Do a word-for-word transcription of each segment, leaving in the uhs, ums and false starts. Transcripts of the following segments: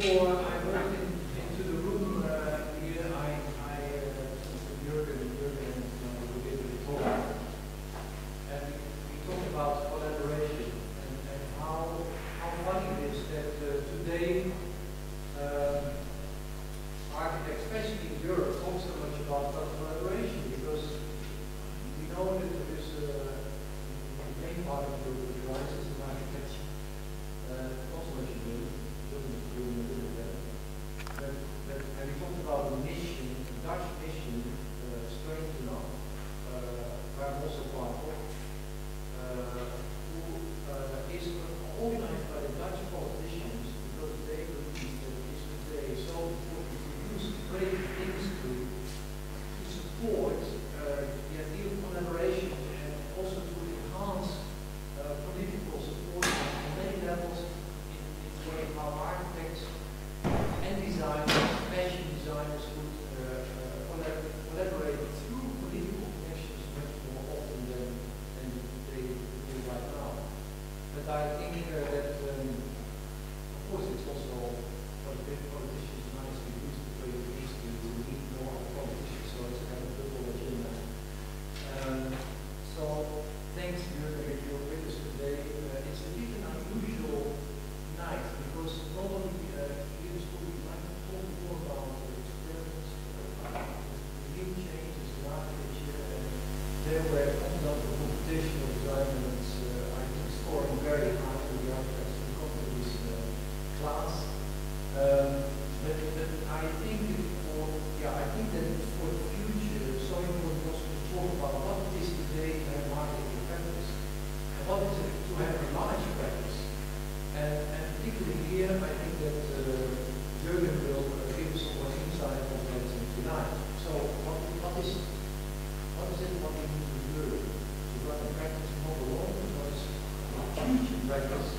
before I went in, into the room uh, here, I, I uh, Jürgen, Jürgen, we did a talk, and we talked about collaboration and, and how how funny it is that uh, today um, architects, especially in Europe, talk so much about collaboration because we know that there is a uh, main part of the crisis in architecture, uh, also much in Europe. And we talked about the mission, the Dutch mission, uh, strange enough, uh, I'm also part of, uh, who uh, is organized by the Dutch politicians because they believe that this is today so important to use great things to, to support uh, the idea of collaboration and also to enhance uh, political support on many levels in, in the way how architects and designers, fashion designers would uh, uh, collaborate through political connections much more often than, than they do right now. But I think uh, that, um, of course, it's also for the politicians nice to use the way it is to meet more politicians, so it's kind of double agenda. Um, so, thanks to your witness today. Uh, it's a bit an unusual night because not only uh, there were conduct of computational design and uh, I think scoring very high for the architects and companies uh, class. Um, but, but I think for yeah, I think that for the future, so important also to talk about what is today to have marketing practice and what is it to have a large practice. And, and particularly here, I think that uh, Jürgen will uh, give us some more insight on that tonight. So what, what is What is it what we need to do to run a practice model on? Because future practice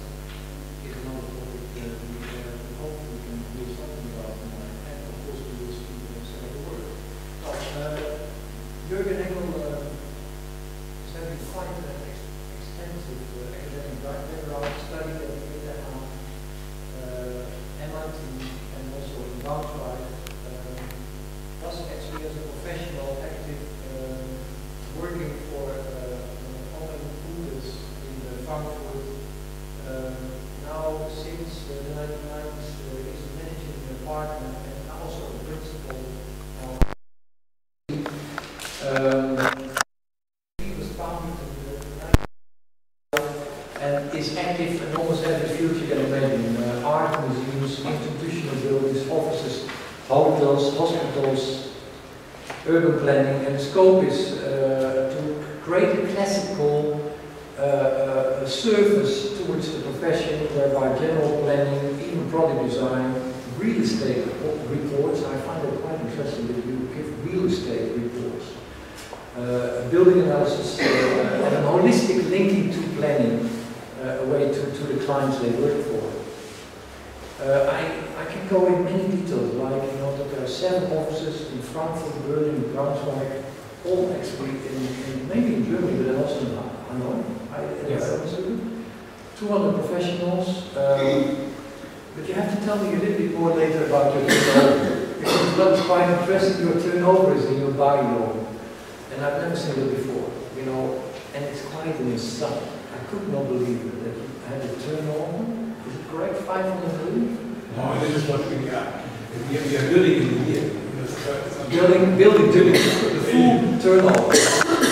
is another topic that we hope we can do something about, and of course we will speak and say the word. But uh, Jürgen Engel uh, is having quite an ex extensive uh, academic background, studied at E T H, uh, M I T, and also in Harvard. Um, was actually as a professional active. Um, working for uh, online fooders in uh, Frankfurt. Um, now, since uh, the nineteen nineties, uh, is a managing partner and also a principal of um, he was founded in the and is active and almost every future can imagine. Uh, art museums, institutional buildings, offices, hotels, hospitals, urban planning, and the scope is uh, to create a classical uh, uh, service towards the profession whereby general planning, even product design, real estate reports, I find it quite interesting that you give real estate reports, uh, building analysis, uh, and a holistic linking to planning, uh, a way to, to the clients they work for. Uh, I, I can go in many details, like you know that there are seven offices in Frankfurt, Berlin, Braunschweig, all actually in, in maybe in Germany, but also in Hanoi. I, yes. two hundred professionals. Um, but you have to tell me a little bit more later about your turnover. Because that's quite interesting. Your turnover is in your bio, and I've never seen it before. You know, and it's quite an insight. I could not believe it that you had a turnover. Correct? five hundred million? No, this is what we are. We are, we are building in the year. Building, building, building. The full turnover.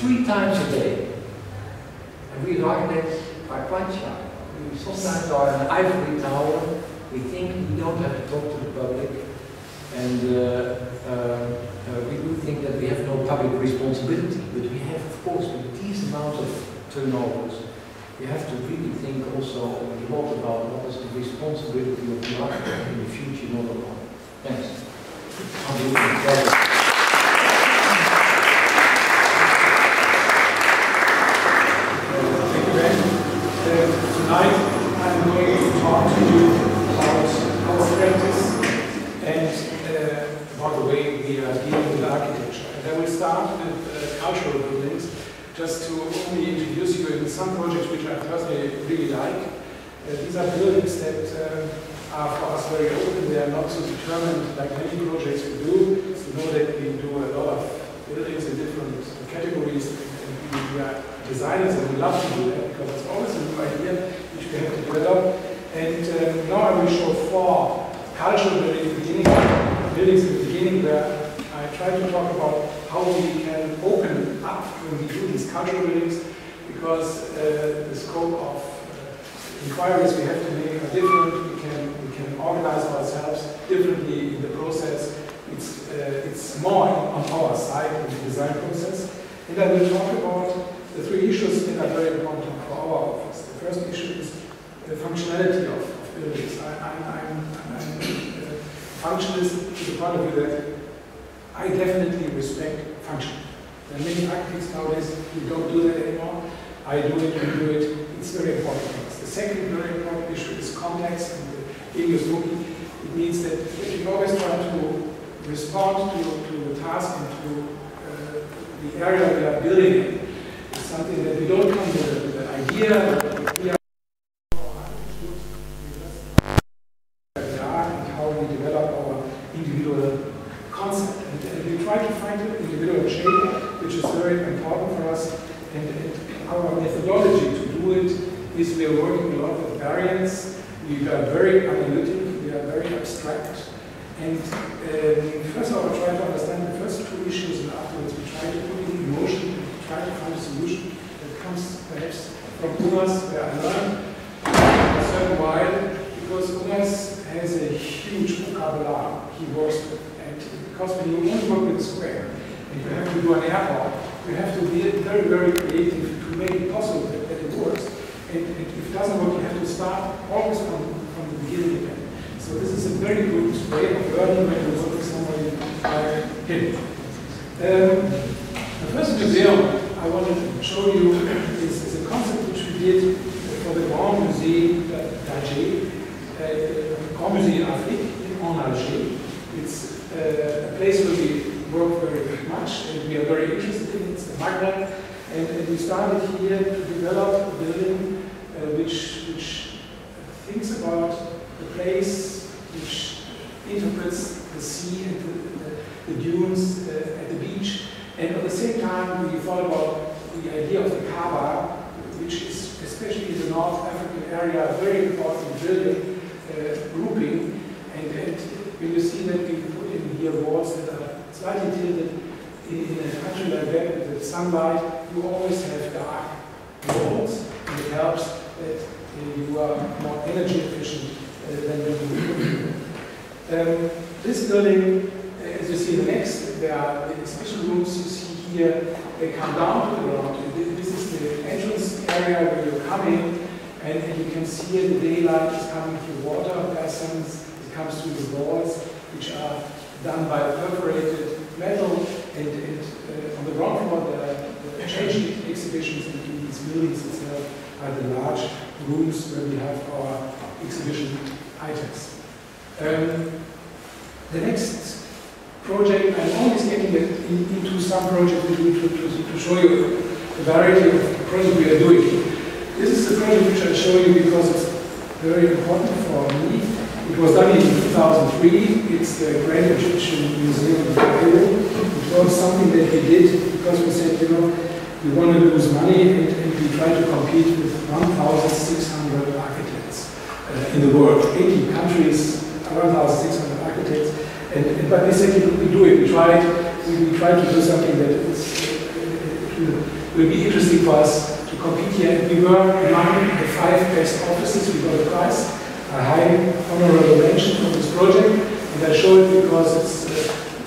Three times a day. And we architects are quite shy. We sometimes are in an ivory tower. We think we don't have to talk to the public. And uh, uh, uh, we do think that we have no public responsibility, but we have of course, with these amounts of turnovers, you have to really think also a lot about what is the responsibility of the architect in the future, not alone. Thanks. Thank you, Ben. Uh, tonight, I'm going to talk to you about our practice and uh, about the way we are dealing with architecture. And I will start with uh, cultural buildings, just to only introduce you in some projects which I personally really like. Uh, these are buildings that uh, are for us very open. They are not so determined like many projects we do. You know that we do a lot of buildings in different categories, and we are designers and we love to do that because it's always a new idea which we have to develop. And um, now I will show four cultural buildings in the beginning where I try to talk about how we can open up when we do these cultural buildings, because uh, the scope of uh, inquiries we have to make are different. We can, we can organize ourselves differently in the process. It's, uh, it's more on our side in the design process. And I will talk about the three issues that are very important for our office. The first issue is the functionality of, of buildings. I, I'm, I'm, I'm a functionalist to the point of view that I definitely respect function. There are many architects nowadays who don't do that anymore. I do it, we do it. It's very important for us. The second very important issue is context and the English booking. It means that we should always try to respond to, to the task and to uh, the area we are building in. It's something that we don't come with the idea. We are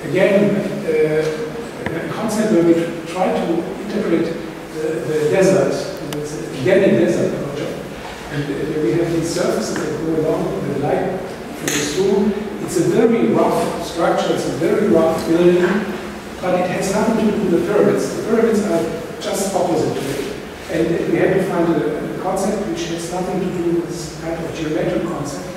Again, uh, a concept where we try to interpret to the pyramids. The pyramids are just opposite to it. And we had to find a, a concept which has nothing to do with this kind of geometric concept.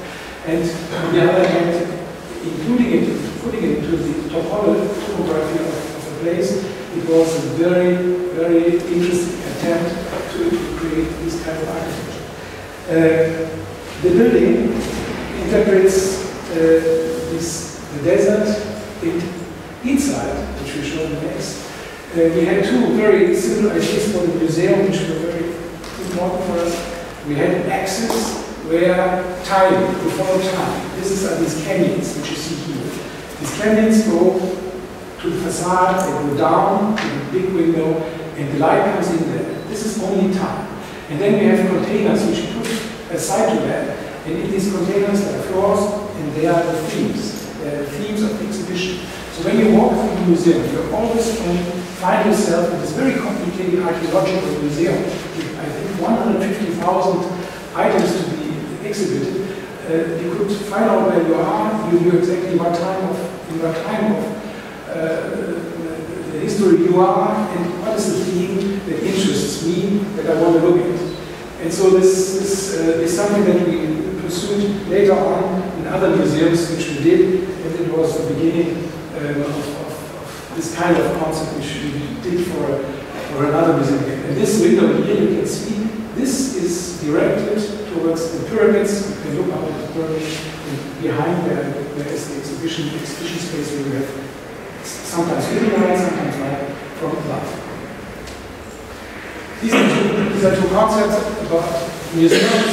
And on the other hand, including it, putting it into the topography of, of the place, it was a very, very interesting attempt to, to create this kind of architecture. Uh, the building interprets uh, this, the desert it, inside, which we show next. Uh, we had two very simple ideas for the museum, which were very important for us. We had an axis where time, we follow time. This is uh, these canyons, which you see here. These canyons go to the facade, they go down to the big window, and the light comes in there. This is only time. And then we have containers, which put aside to that. And in these containers, there are floors, and there are the themes. There are themes of the exhibition. So when you walk through the museum, you're always going to find yourself in this very complicated archaeological museum with, I think, one hundred fifty thousand items to be exhibited. Uh, you could find out where you are, you knew exactly what time of, in what time of uh, the history you are, and what is the theme that interests me that I want to look at. And so this, this uh, is something that we pursued later on in other museums, which we did, and it was the beginning Um, of, of, of this kind of concept which we did for, for another museum. And this window here, you can see, this is directed towards the pyramids. You can look up at the pyramids, and behind there, there is the exhibition, the exhibition space where you have sometimes living light, sometimes light from above. These are two, these are two concepts about museums,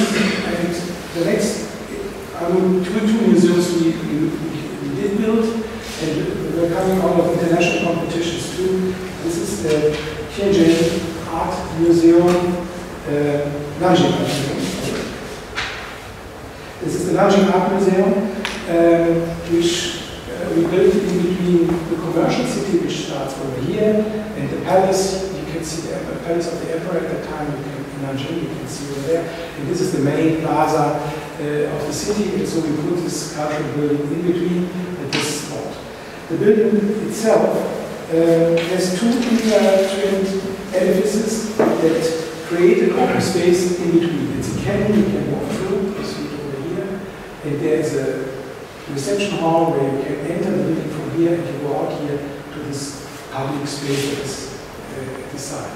and the next, I will two, two museums we, we, we did build. And we're coming out of international competitions too. This is the Tianjin Art Museum, uh, Nanjing Art Museum. This is the Nanjing Art Museum, um, which uh, we built in between the commercial city, which starts over here, and the palace. You can see the, the palace of the emperor at that time in Nanjing, you can see over there. And this is the main plaza uh, of the city, and so we put this cultural building in between at this. The building itself uh, has two intertwined edifices that create an open space in between. It's a canyon you can walk through, you see it over here, and there is a reception hall where you can enter the building from here and you go out here to this public space that is uh, at the side.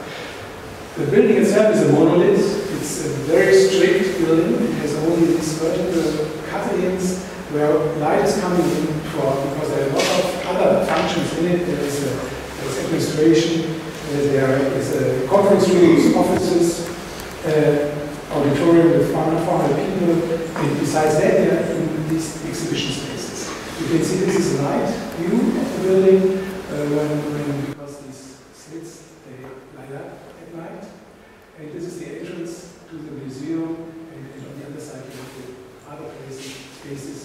The building itself is a monolith. It's a very straight building. It has only these vertical cut-ins where light is coming in for, because there are a lot of other functions in it. There is, a, there is administration, there is a conference rooms, offices, uh, auditorium with four hundred people, and besides that, there are in these exhibition spaces. You can see this is a night view of the building, uh, when, when, because these slits, they light up at night. And this is the entrance to the museum, and, and on the other side, you have the other places, spaces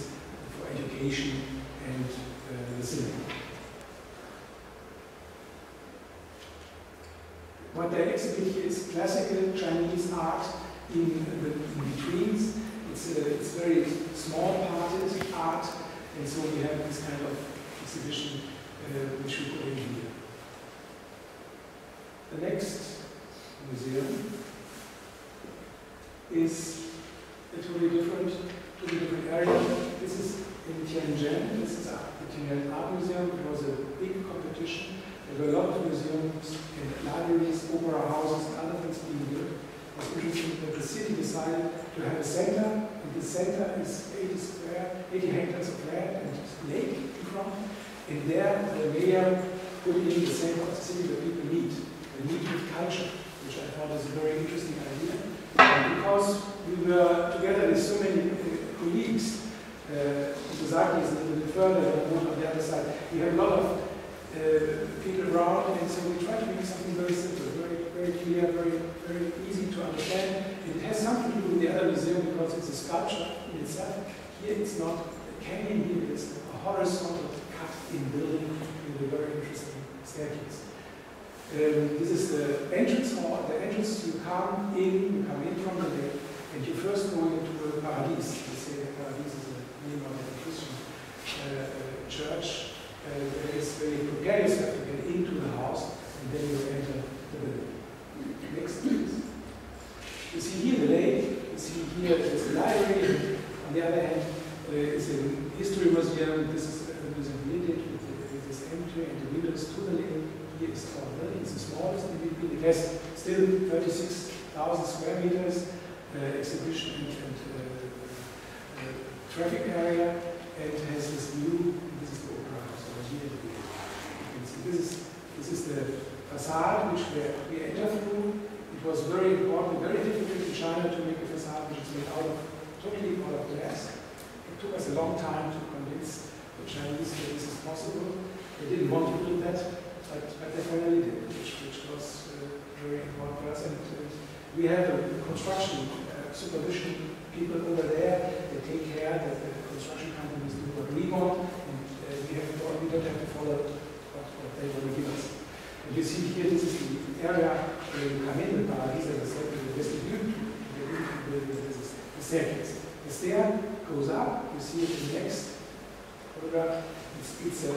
for education and uh, the cinema. What they exhibit here is classical Chinese art in the in betweens. It's, a, it's very small-parted art, and so we have this kind of exhibition uh, which we put in here. The next museum is a totally different to a different area. This is in Tianjin. This is the Tianjin Art Museum. It was a big competition. There were a lot of museums and libraries, opera houses, and other things being built. It was interesting that the city decided to have a center, and the center is eighty square, eighty hectares of land and lake in front. And there, the mayor put in the center of the city where people meet. They meet with culture, which I thought was a very interesting idea. And because we were together with so many colleagues, uh, Lusak is a little bit further than on the other side. We have a lot of uh, people around, and so we try to make something very simple, very, very clear, very, very easy to understand. It has something to do with the other museum because it's a sculpture in itself. Here it's not a canyon, here it's a horizontal cut-in building with a very interesting staircase. Um, this is the entrance hall. The entrance you come in, you come in from the lake, and you first go into the Paradies. They say the Paradies is a name of the Christian uh, church. Uh, it's very precarious to get into the house. building here is for building, it's the smallest building. It has still thirty-six thousand square meters uh, exhibition and, and uh, uh, traffic area, and it has this new, this is the opera house, or here you can see, this is, this is the facade which we, we enter through. It was very important, very difficult in China to make a facade which is made out of, totally out of glass. It took us a long time to convince the Chinese that this is possible. They didn't want to do that, but, but they finally did, which, which was uh, very important for us. And uh, we have a construction uh, supervision people over there. They take care that the construction companies do what we want, and uh, we, have to, we don't have to follow what, what they want to give us. And you see here, this is the area where you come in, the Paradies, and the vestibule, the staircase. The stair goes up, you see it in the next photograph. It's, it's a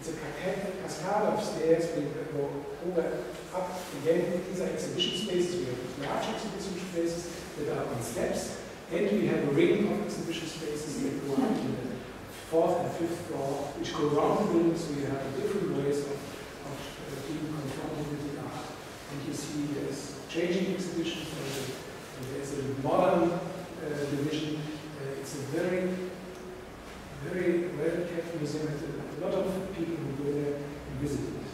It's a cascade of stairs that go over, up again. These are exhibition spaces. We have large exhibition spaces that are on steps, and we have a ring of exhibition spaces that go up to the fourth and fifth floor, which go around the building. So you have different ways of, of uh, being confronted with the art. And you see there's changing exhibitions, and there's a modern uh, division. Uh, it's a very very well-kept museum, and a lot of people who go there and visit it.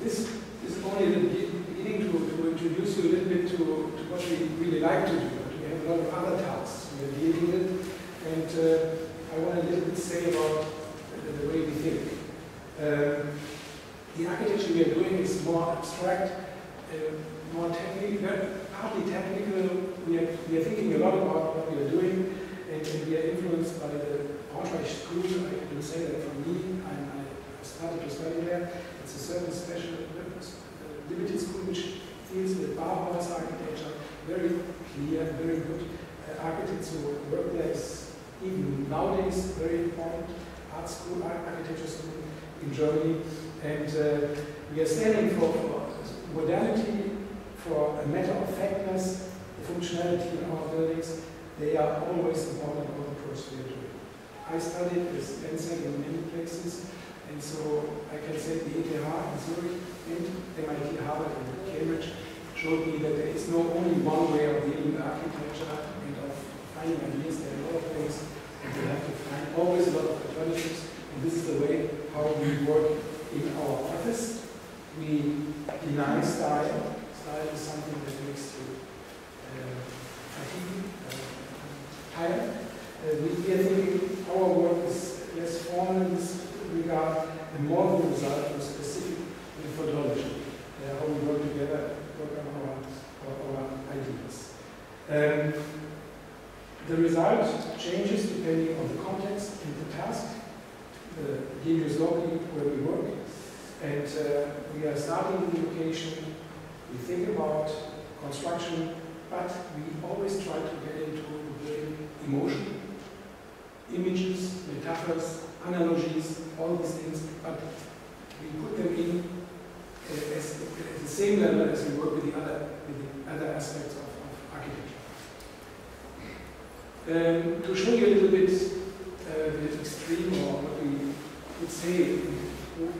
This is only the beginning to, to introduce you a little bit to, to what we really like to do. We have a lot of other tasks we are dealing with, and uh, I want a little bit say about the, the way we think. Um, the architecture we are doing is more abstract, uh, more technical, partly technical. We are, we are thinking a lot about what we are doing, and, and we are influenced by the Braunschweig School. I can say that from me, I, I started to study there. It's a certain special uh, limited school which deals with Bauhaus architecture, very clear, very good uh, architects who work there. Is even nowadays very important art school, art architecture school in Germany, and uh, we are standing for, for modernity, for a matter of factness. Functionality in our buildings, they are always important for the course we are doing. I studied with Spencer in many places, and so I can say the E T H in Zurich and M I T, Harvard and Cambridge showed me that there is no only one way of dealing with architecture and of finding ideas. There are a lot of things, and we have to find always a lot of alternatives, and this is the way how we work in our office. We deny style. Style is something that makes you Uh, uh, we are thinking our work is less formal in this regard and more of a result of a specific methodology, uh, how we work together, work on our, our, our ideas. Um, the result changes depending on the context and the task. The here is locally where we work, and uh, we are starting the location, we think about construction, but we always try to get into emotion, images, metaphors, analogies, all these things, but we put them in uh, as, at the same level as we work with the other, with the other aspects of, of architecture. Um, to show you a little bit uh, the extreme, or what we would say,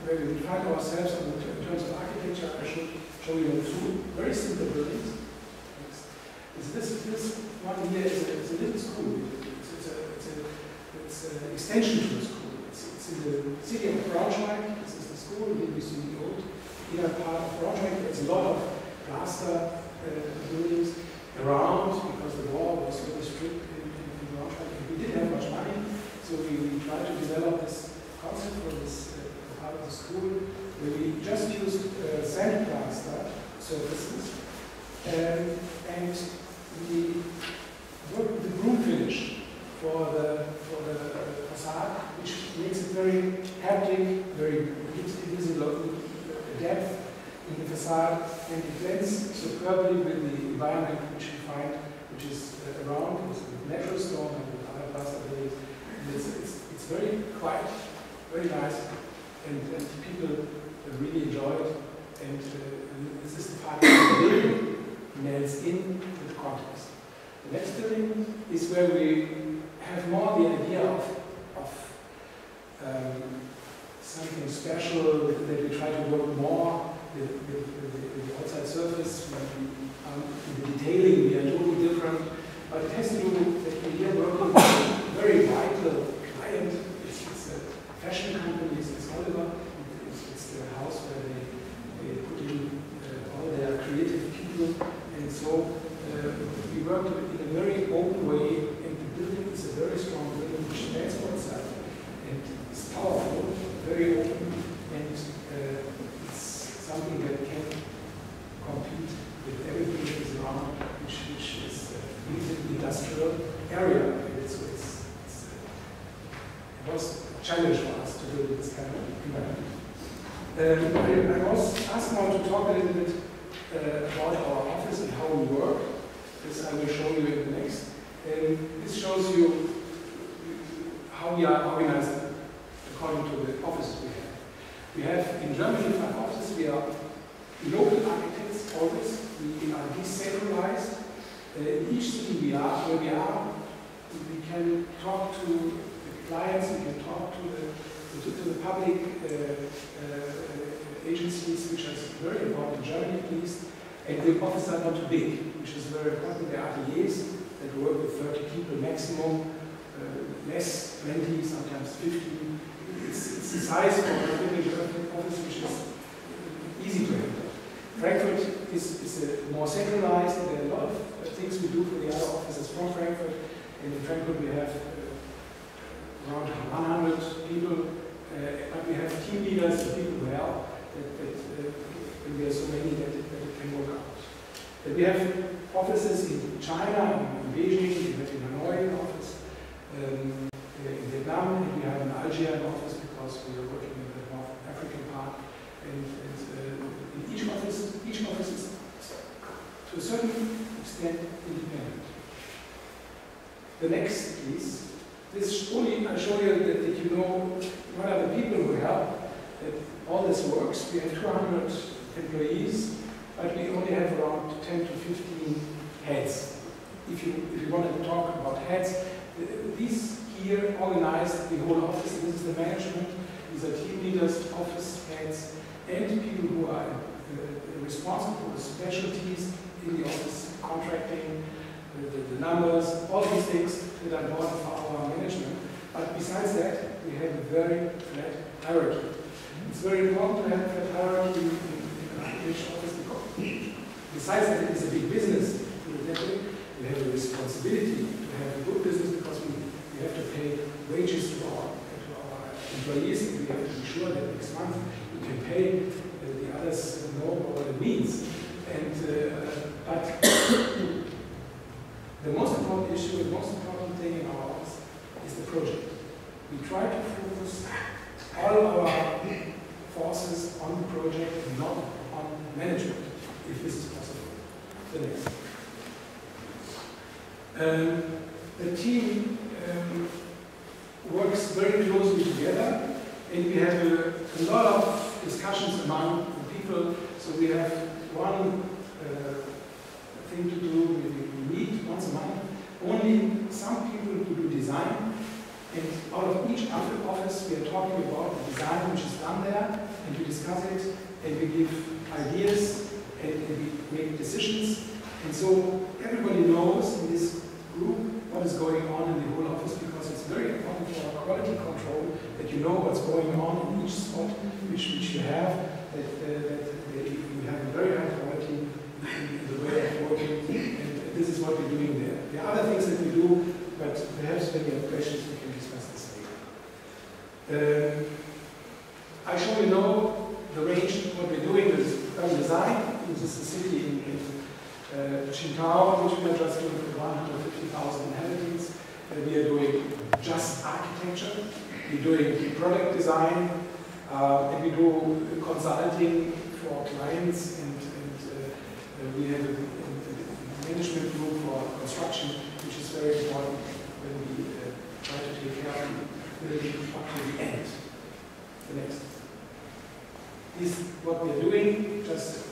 where we define ourselves in terms of architecture, I should show you two very simple buildings. This, this one here is a, is a little school. It's, it's, a, it's, a, it's an extension to the school. It's, it's in the city of Braunschweig. This is the school. Here you see the old inner part of Braunschweig. There's a lot of plaster uh, buildings around because the war was very strict in, in, in Braunschweig. And we didn't have much money, so we, we tried to develop this concept for this uh, part of the school where we just used uh, sand plaster surfaces. Um, and we work with the groove finish for the, for the facade, which makes it very haptic, very visible depth in the facade, and it blends superbly with the environment which we find, which is uh, around, with the natural storm and with other plaster buildings. It's, it's, it's very quiet, very nice, and, and people really enjoy it, and uh, this is the part of the building, melts in with context. The next building is where we have more the idea of, of um, something special that we try to work more with, with, with the outside surface. But um, in the detailing, we are totally different. But it has to do with that we here work with a very vital client. It's, it's a fashion company, it's, it's Oliver. It's, it's the house where they, they put in uh, all their creative people. And so uh, we worked in a very open way. And the building is a very strong building, which stands for itself. And it's powerful, very open, and uh, it's something that can compete with everything that is around, which, which is an industrial area. And it's, it's, it's, it was a challenge for us to build this kind of environment. Um, I, I was asked now to talk a little bit uh, about our office and how we work. This I will show you in the next. And this shows you how we are organized according to the offices we have. We have in Germany five offices. We are local architects always. We are decentralized. Uh, in each city we are, where we are, we can talk to the clients, we can talk to the, to, to the public uh, uh, agencies, which is very important in Germany at least. And the offices are not big, which is very important. There are ateliers that work with thirty people maximum. Uh, less, twenty, sometimes fifty. It's, it's the size of a village office, which is easy to handle. Frankfurt is, is a more centralized, and there are a lot of things we do for the other offices from Frankfurt. And in Frankfurt we have uh, around one hundred people, uh, but we have team leaders and people who help, that, that, uh, and there are so many that it, that it can work out. But we have offices in China, in Beijing, we have in Hanoi an office. Um, in Vietnam, and we have an Algerian office because we are working in the North African part. And, and uh, in each office, each office is to a certain extent independent. The next piece, this only I show you that, that you know what are the people who help. That all this works. We have two hundred employees, but we only have around ten to fifteen heads. If you if you want to talk about heads. These here organize the whole office. This is the management, these are team leaders, office heads, and people who are uh, responsible for the specialties in the office, contracting, the, the, the numbers, all these things that are important for our management. But besides that, we have a very flat hierarchy. It's very important to have a flat hierarchy in, in, in an office because, besides that, it is a big business. We have a responsibility to have a good business because we, we have to pay wages to our, to our employees, and we have to be sure that next month we can pay uh, the others know what it means. And, uh, but the most important issue, the most important thing in our office is the project. We try to focus all our forces on the project and not on management, if this is possible. The next. Um, the team um, works very closely together, and we have a, a lot of discussions among the people. So we have one uh, thing to do. We, we meet once a month. Only some people who do design, and out of each office we are talking about the design which is done there, and we discuss it, and we give ideas, and, and we make decisions. And so everybody knows in this group what is going on in the whole office, because it's very important for our quality control that you know what's going on in each spot which, which you have, that, uh, that, that you have a very high quality in the way of working, and this is what we're doing there. There are other things that we do, but perhaps when you have questions we can discuss this later. Uh, I surely know the range of what we're doing with design. This is the city in, in Uh, Qingdao, which we are just doing for one hundred fifty thousand inhabitants. Uh, we are doing just architecture, we're doing product design, uh, and we do consulting for clients, and, and uh, we have a, a management group for construction, which is very important when we uh, try to take care of the building up to the end. The next. This is what we are doing, just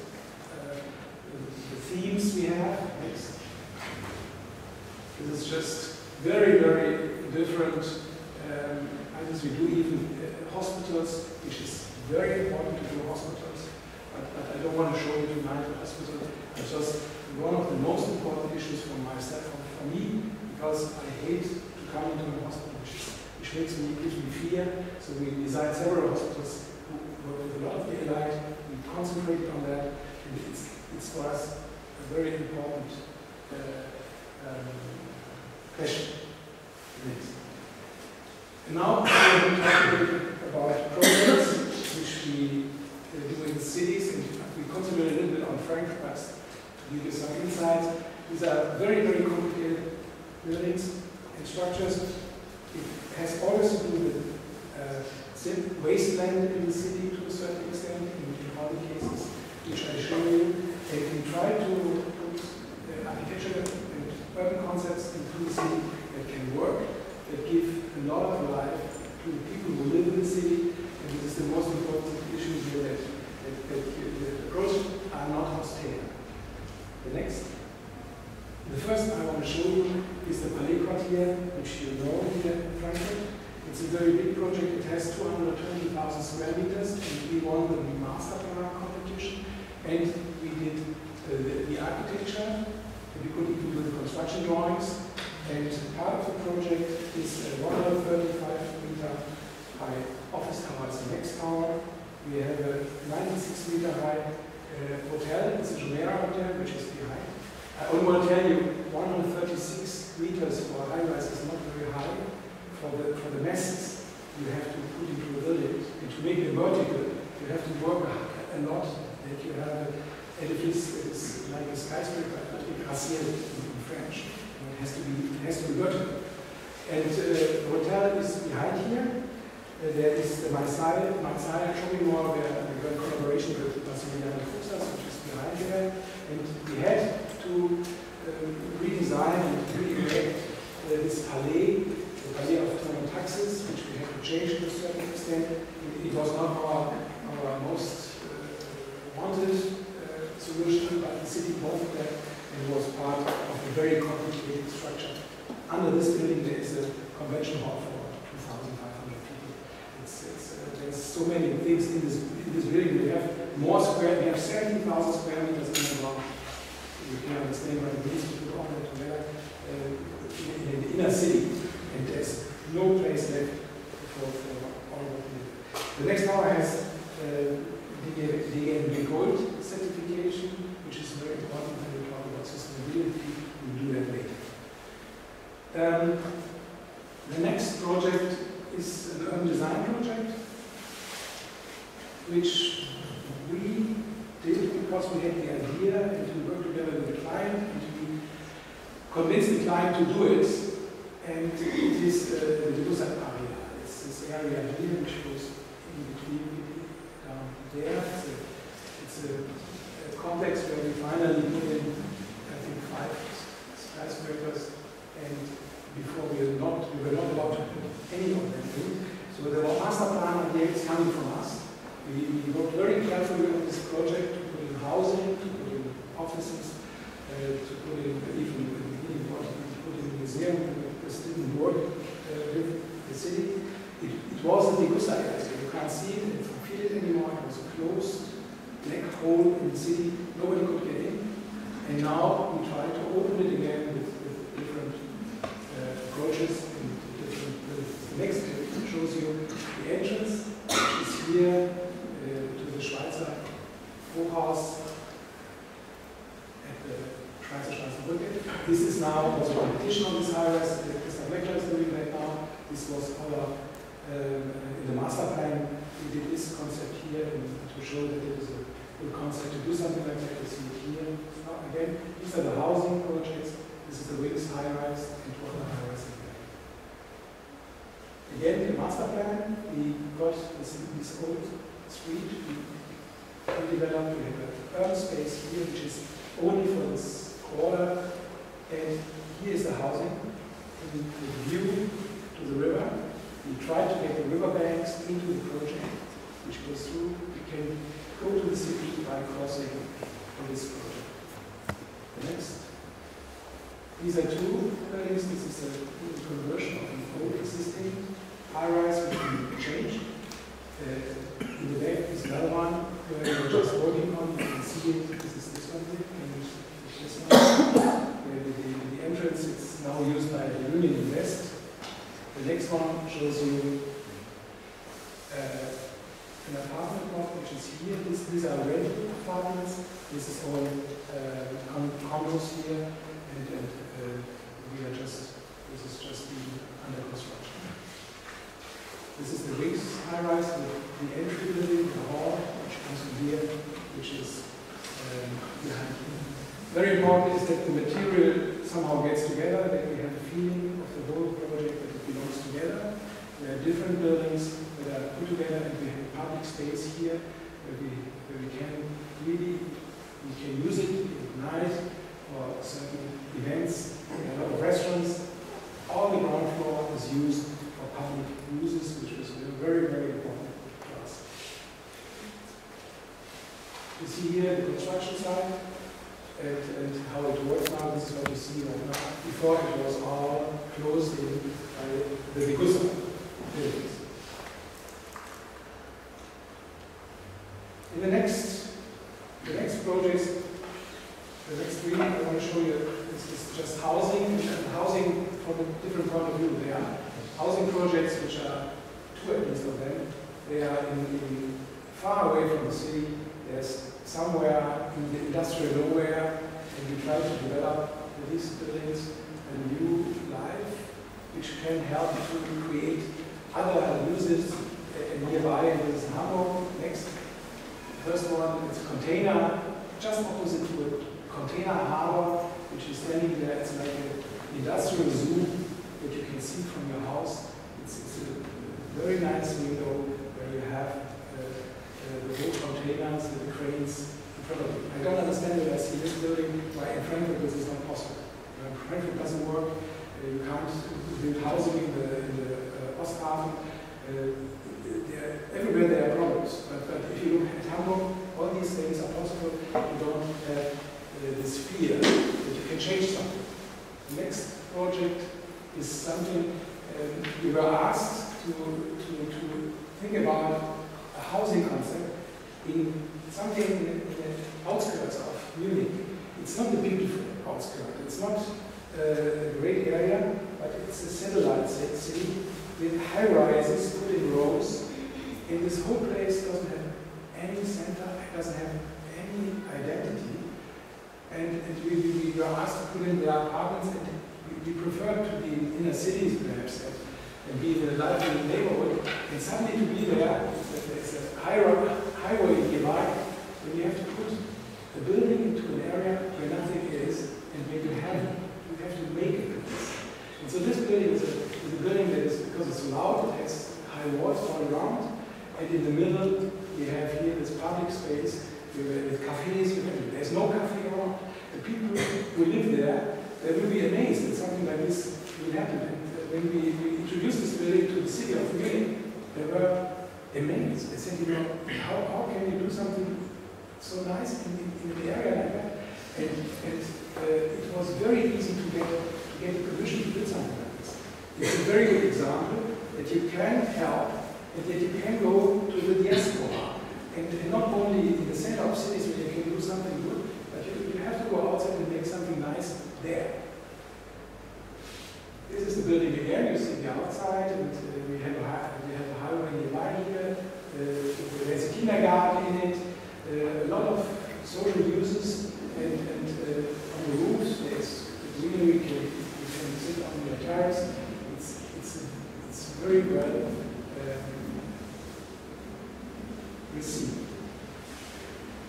themes we have. Next. This is just very, very different um, as we do even uh, hospitals, which is very important to do hospitals, but, but I don't want to show you tonight the hospital. It's just one of the most important issues for myself, for me, because I hate to come into a hospital, which, is, which makes me, gives me fear. So we designed several hospitals with a lot of daylight. We concentrated on that, and it's, it's for us a very important uh, um, question. Next. And now we will talk about projects which we uh, do in the cities, and we concentrate a little bit on Frankfurt to give you some insights. These are very, very complicated buildings and structures. It has always to do with uh, wasteland in the city to a certain extent, in all the cases which I show you. And we try to put uh, architecture and urban concepts into the city that can work, that give a lot of life to the people who live in the city, and this is the most important issue here, that, that, that, that the roads are not austere. The next. The first I want to show you is the Palais Quartier, which you know here in Frankfurt. It's a very big project. It has two hundred twenty thousand square meters, and we won the master plan competition, and we did uh, the, the architecture, and we could even do the construction drawings. And part of the project is a one hundred thirty-five meter high office tower. It's the next tower. We have a ninety-six meter high uh, hotel. It's a Jumeirah hotel, which is behind. I only want to tell you, one hundred thirty-six meters for a high rise is not very high. For the, for the masses, you have to put into a building. And to make it vertical, you have to work a lot. That you have an edifice that is like a skyscraper, a gracier in French. It has to be, it has to be vertical. And uh, the hotel is behind here. Uh, there is the Marseille, Marseille shopping mall, where we got a collaboration with National Library of China, which is behind here. And we had to um, redesign and re-erect uh, this palais, the palais of German taxes, which we had to change to a certain extent. It, it was not our, our most uh, wanted uh, solution, but the city wanted that. It was part of a very complicated structure. Under this building there is a convention hall for two thousand five hundred people. It's, it's, uh, there's so many things in this, in this building. We have more square, we have seventy thousand square meters in the ground. You can understand what it means to put all that together uh, in the inner city. And there's no place left for, for all of it. The next tower has uh, the D G N B Gold certification, which is very important. Sustainability, we'll do that later. Um, the next project is an urban design project, which we did because we had the idea and we worked together with the client and we convinced the client to do it. And it is uh, the Lusak area. It's this area here which goes in between down there. It's a, it's a, a complex where we finally put in five skyscrapers, and before we were not, we were not allowed to put any of them in. So the master plan idea is coming from us. We, we worked very carefully on this project to put in housing, to put in offices, uh, to put in even to put in a museum. This didn't work uh, with the city. It, it was in the Gusa area, so you can't see it, it's completed anymore. It was a closed black hole in the city. Nobody could get in. And now we try to open it again with, with different uh, approaches and different buildings. The next picture shows you the entrance, which is here uh, to the Schweizer Hochhaus at the Schweizer Straßenbrücke. This is now also a competition on this high-rise. Christian Weckler is doing right now. This was our, um, in the master plan, we did this concept here and to show that it is a good concept to do something like that. You see it here. Again, these are the housing projects. This is the Wiggs high rise and Dorma high rise. Again, the master plan, we got this, this old street, we developed, we have an urban space here, which is only for this quarter. And here is the housing, and the view to the river. We tried to get the riverbanks into the project, which goes through. We can go to the city by crossing this project. Next. These are two buildings. This is a conversion of an old existing high-rise which we changed. Uh, in the back is another one where we're just working on. You can see it. This is this one thing, and this one. Uh, the, the, the entrance is now used by the Union Invest. The next one shows you uh, an apartment block which is here. This, these are rental apartments. This is all uh, condos here, and, and uh, we are just. This is just being under construction. This is the Wiggs high-rise, the, the entry building, the hall, which comes in here, which is um, behind here. Very important is that the material somehow gets together, that we have a feeling of the whole project that it belongs together. There are different buildings that are put together, and we have a public space here where we, where we can really we can use it at night for certain events. There are a lot of restaurants. All the ground floor is used for public uses, which is very, very important to us. You see here the construction site and, and how it works now. This is what you see right now. Before it was all closed in by the Bigusa buildings. In the next, the next projects, the next week, I want to show you. This is just housing, and housing from a different point of view. There are housing projects, which are two at least of them. They are in, in far away from the city. There's somewhere in the industrial nowhere, and we try to develop these buildings a new life, which can help to create other uses nearby. And this is Hamburg. Next, first one is a container, just opposite to a container harbor. Which is standing there, it's like an industrial zoo that you can see from your house. It's, it's a very nice window where you have uh, uh, the whole containers and the cranes in front of you. I don't understand that I see this building, why in Frankfurt this is not possible. Uh, Frankfurt doesn't work, uh, you can't build housing in the, in the uh, Osthafen. Uh, everywhere there are problems, but, but if you look at Hamburg, all these things are possible. You don't have uh, this fear. Can change something. The next project is something um, we were asked to, to, to think about a housing concept in something in the outskirts of Munich. It's not a beautiful outskirt, it's not a great area, but it's a satellite city with high rises put in rows. And this whole place doesn't have any center, it doesn't have any identity. And, and we, we were asked to put in their apartments, and we, we prefer to be in inner cities perhaps, and, and be in a lively neighborhood, and suddenly to be there, it's a, it's a high road, highway nearby, when you have to put a building into an area where nothing is, and make it happen. You have to make it. And so this building is a, is a building that is, because it's loud, it has high walls all around, and in the middle we have here this public space, with cafes, there's no cafe around. The people who live there, they will be amazed that something like this will happen. And when we, we introduced this building to the city of Munich, they were amazed. They said, you know, how, how can you do something so nice in, in, in the area like that? And, and uh, it was very easy to get, to get permission to do something like this. It's a very good example that you can help and that you can go to the diaspora. And not only in the center of cities where you can do something good, but you, you have to go outside and make something nice there. This is the building again, you see the outside, and uh, we have a highway nearby here, uh, there's a kindergarten in it, uh, a lot of social uses, and, and uh, on the roofs there's greenery, you can, you can sit on your terrace, it's, it's, it's very well. Uh, See.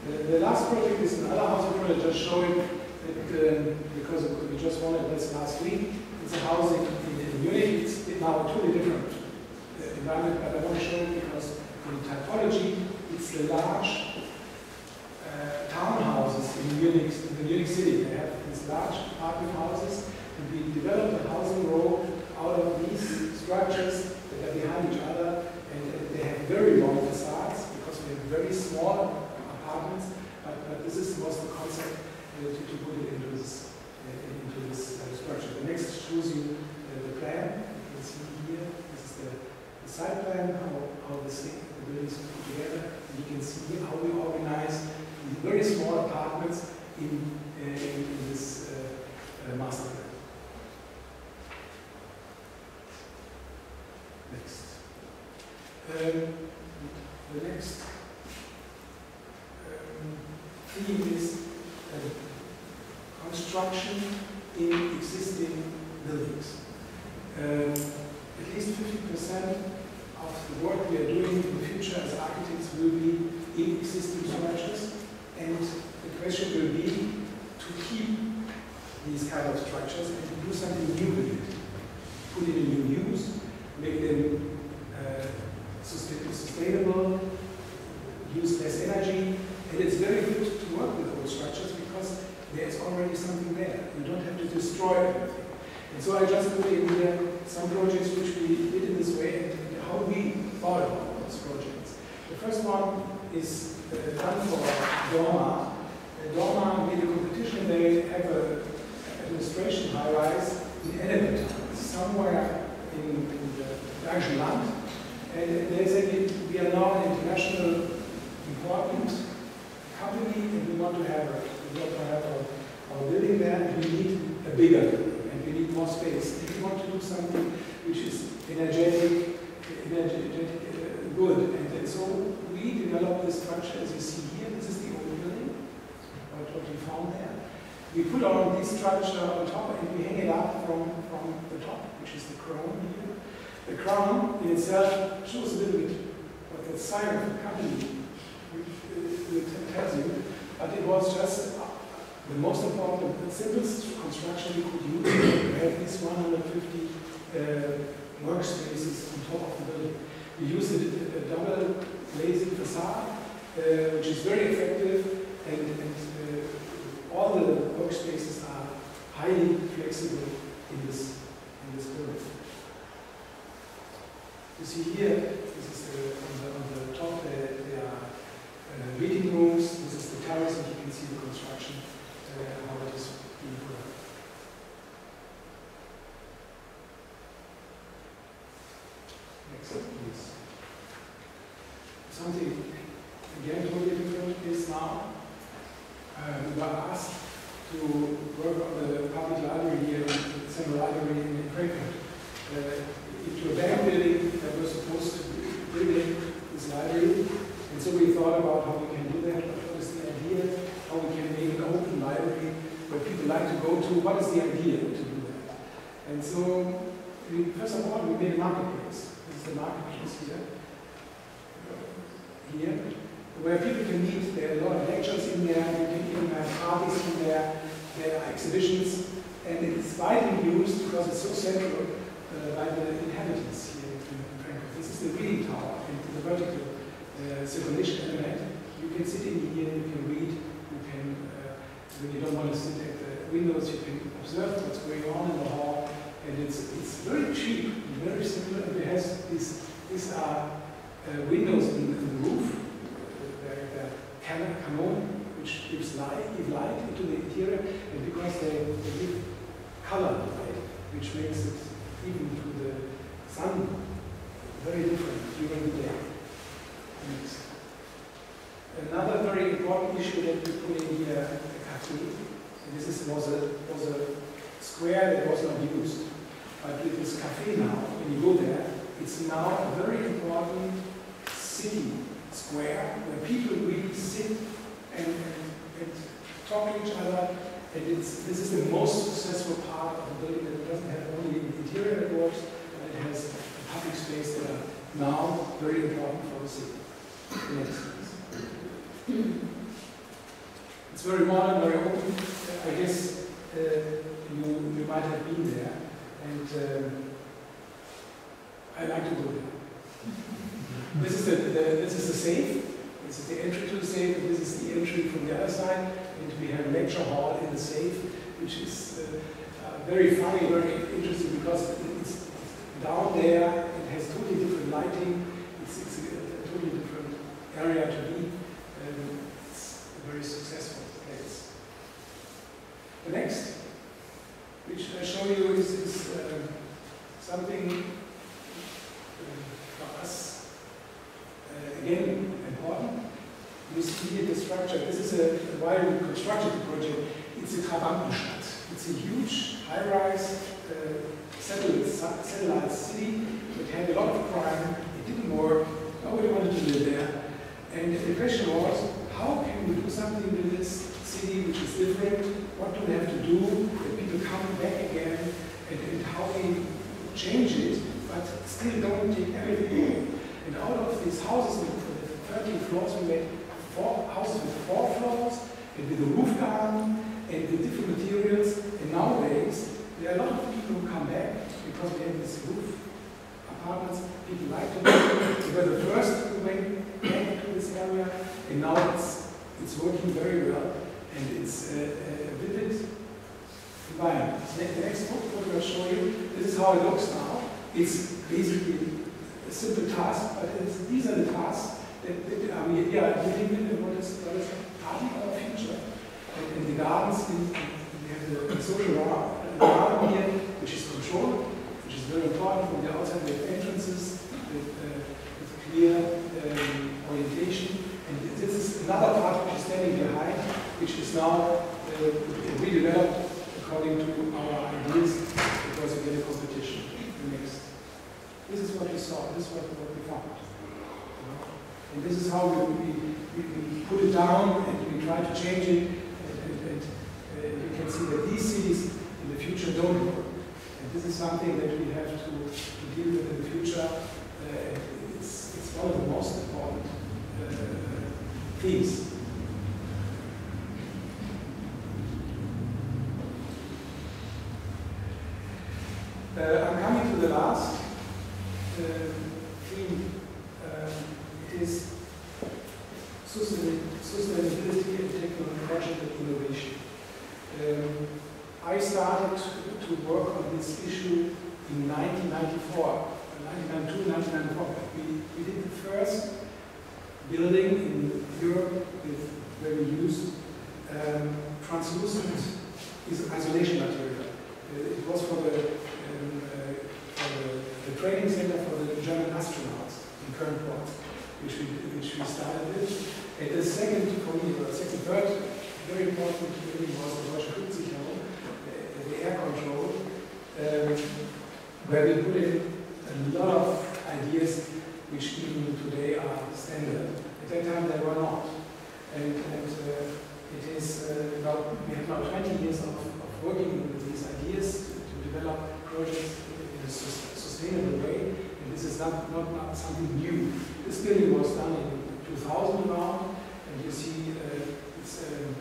The, the last project is another housing project, just showing that, um, because we just wanted this last week. It's a housing in Munich, it's now totally different uh, environment, but I want to show it because in typology, it's the large uh, townhouses in Munich, in the Munich city. They have these large apartment houses, and we developed a housing row out of these structures that are behind each other, and, and they have very long facades. Very small apartments, but, but this is was the concept uh, to, to put it into this, uh, into this uh, structure. The next shows you uh, the plan. You can see here, this is the, site plan, how, how the, the buildings are put together. And you can see how we organize in very small apartments in, uh, in this uh, uh, master plan. Next. Um, the next um, theme is uh, construction in existing buildings. Um, at least fifty percent of the work we are doing in the future as architects will be in existing structures, and the question will be to keep these kind of structures and to do something new with it, put it in new use, make them uh, sustainable, use less energy, and it's very good to work with old structures because there is already something there. You don't have to destroy everything. And so I just put in here some projects which we did in this way and how we thought about those projects. The first one is uh, done for Dorma. Uh, Dorma made a competition. They have an administration high-rise in Element, somewhere in, in the Deutschen Land. And they said, we are now an international important company and we want to have, a, we want to have our, our building there, and we need a bigger building and we need more space. And we want to do something which is energetic, energetic uh, good. And, and so we developed this structure as you see here. This is the old building, what we found there. We put on this structure on top and we hang it up from, from the top, which is the crown here. The crown in itself shows a little bit what the sign of the company tells you, but it was just the most important, the simplest construction we could use to have these one hundred fifty uh, workspaces on top of the building. We used a, a double glazing facade, uh, which is very effective, and, and uh, all the workspaces are highly flexible in this, in this building. You see here, this is the, on, the, on the top, there, there are uh, meeting rooms, this is the terrace, and you can see the construction, uh, how it is being put up. Next, please. Something, again, totally different is now, uh, we were asked to work on the public library here, the National Library in Kernport. Into a bank building that was supposed to bring in this library. And so we thought about how we can do that, what is the idea, how we can make an open library where people like to go to, what is the idea to do that? And so, we, first of all, we made a marketplace. This is the marketplace here, here, where people can meet. There are a lot of lectures in there, you can even have parties in there, there are exhibitions, and it's widely used because it's so central. Uh, by the inhabitants here in Frankfurt. This is the reading tower, and the vertical uh, circulation element. You can sit in here, you can read, you can, uh, when you don't want to sit at the windows, you can observe what's going on in the hall, and it's, it's very cheap, and very simple, and it has these, these are uh, windows in, in the roof, uh, the canon, which gives light, give light into the interior, and because they, they give color light, which makes it even to the sun, very different during the day. Next. Another very important issue that we put in here at the cafe, and this is, was, a, was a square that was not used. But with this cafe now, when you go there, it's now a very important city square where people really sit and, and, and talk to each other. And it's, this is the most successful part of the building, that it doesn't have only the interior that works, but it has a public space that are now very important for the city. Next, please. It's very modern, very open. I guess uh, you, you might have been there, and um, I like to go there. This is the, the, this is the safe. This is the entry to the safe, and this is the entry from the other side. And we have a lecture hall in the safe, which is uh, uh, very funny, very interesting, because it's down there, it has totally different lighting, it's, it's a, a totally different area to be, and it's a very successful place. The next, which I show you, is, is uh, something uh, again important. You see the structure. This is a while we constructed the project. It's a Trabantstadt. It's a huge high-rise uh, satellite, satellite city that had a lot of crime. It didn't work. Nobody wanted to live there. And the question was, how can we do something in this city which is different? What do we have to do that people come back again? And, and how we change it, but still don't take everything. And out of these houses with thirteen floors, we made four houses with four floors, and with a roof garden, and with different materials. And nowadays, there are a lot of people who come back because we have these roof apartments. People like to live. We were the first who went back to this area, and now it's it's working very well, and it's a, a vivid environment. The next photograph show you. This is how it looks now. It's basically a simple task, but it's, these are the tasks that, that are we yeah, living in what is part of our future. And in the gardens, in, we have the social garden here, which is controlled, which is very important. From the outside, we have entrances with, uh, with clear um, orientation. And this is another part which is standing behind, which is now uh, redeveloped according to our ideas, because we get a competition. Next. This is what we saw, this is what, what we found. And this is how we, we, we put it down and we try to change it. And, and, and uh, you can see that these cities in the future don't work. And this is something that we have to, to deal with in the future. Uh, it's, it's one of the most important uh, things. Uh, I'm coming to the last uh, theme. Uh, it is sustainability and technological innovation. Um, I started to, to work on this issue in nineteen ninety-four, nineteen ninety-two, nineteen ninety-four. We, we did the first building in Europe with, where we used um, translucent isolation material. Uh, it was for the Um, uh, the, the training center for the German astronauts in Kernport, which we, which we started with. And the second, for me, or the second, third, very important building was the Deutsche Flugsicherung, the, the air control, um, where we put in a lot of ideas which even today are standard. At that time, they were not. And, and uh, it is uh, about, we have now twenty years of, of working with these ideas to, to develop projects in a sustainable way, and this is not, not, not something new. This building was done in two thousand now, and you see uh, it's, um,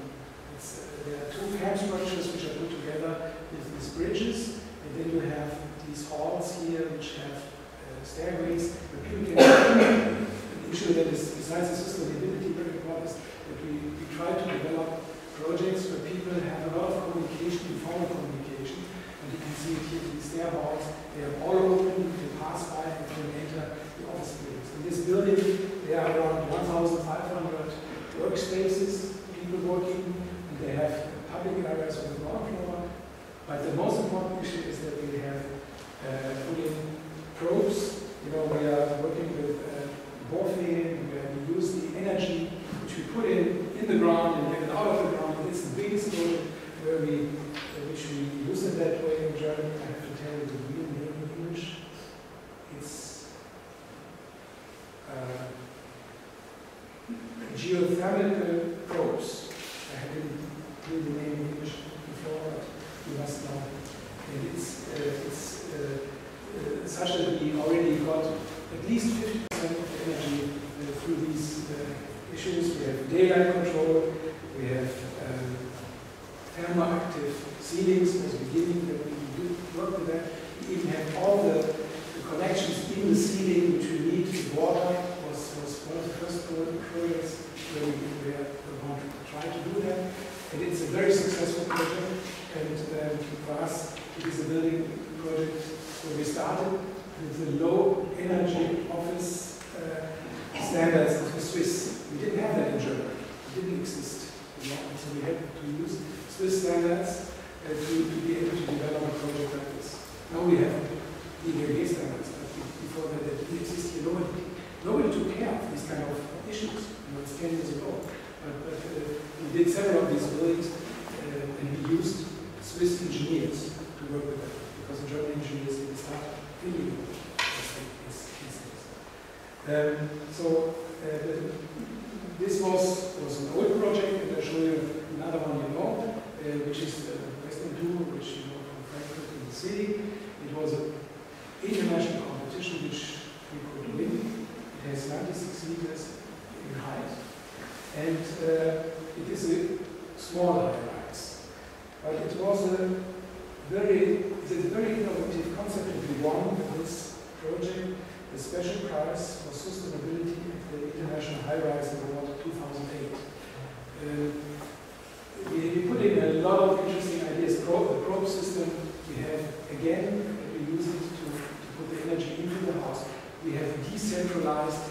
it's, uh, there are two camp structures which are put together with these bridges, and then you have these halls here which have uh, stairways where people can issue that is, besides the sustainability, very important is that we, we try to develop projects where people have a lot of communication, informal communication. You can see it here, these stairwells, they are all open, you can pass by and can enter the office buildings. In this building, there are around one thousand five hundred workspaces, people working, and they have public areas on the ground floor. But the most important issue is that we have uh, put in probes. You know, we are working with uh, Bohrfähigkeit, where we use the energy which we put in, in the ground and get it out of the ground. It's the biggest project where we which we use it that way in German. I have to tell you the real name in English. It's uh, geothermal probes. I haven't heard the name in English before, but you must know. And it's, uh, it's uh, uh, such that we already got at least fifty percent of energy uh, through these uh, issues. We have daylight control, we have um, thermoactive ceilings at the beginning that we do work with that. We even have all the, the connections in the ceiling which we need to water. Was, was one of the first projects where we, we want to try to do that. And it's a very successful project. And um, for us, it is a building project where we started with the low energy office uh, standards of the Swiss. We didn't have that in Germany. It didn't exist. You know? So we had to use Swiss standards uh, to, to be able to develop a project like this. Now we have D G N B standards, but before that, that didn't exist here. Nobody Nobody took care of these kind of issues, you know, it's ten years ago. But, but uh, we did several of these buildings, uh, and we used Swiss engineers to work with them, because the German engineers didn't start thinking about these things. Um, so uh, this was, was an old project, and I'll show you another one you know, uh, which is the Western Tour, which you know from Frankfurt in the city. It was an international competition which we could win. It has ninety-six meters in height, and uh, it is a smaller rise. But it was a very, it's a very innovative concept, and we won this project the special prize for sustainability at the International High Rise Award two thousand eight. Uh, we, we put in a lot of interesting ideas. Pro, the probe system we have again, we use it to, to put the energy into the house. We have decentralized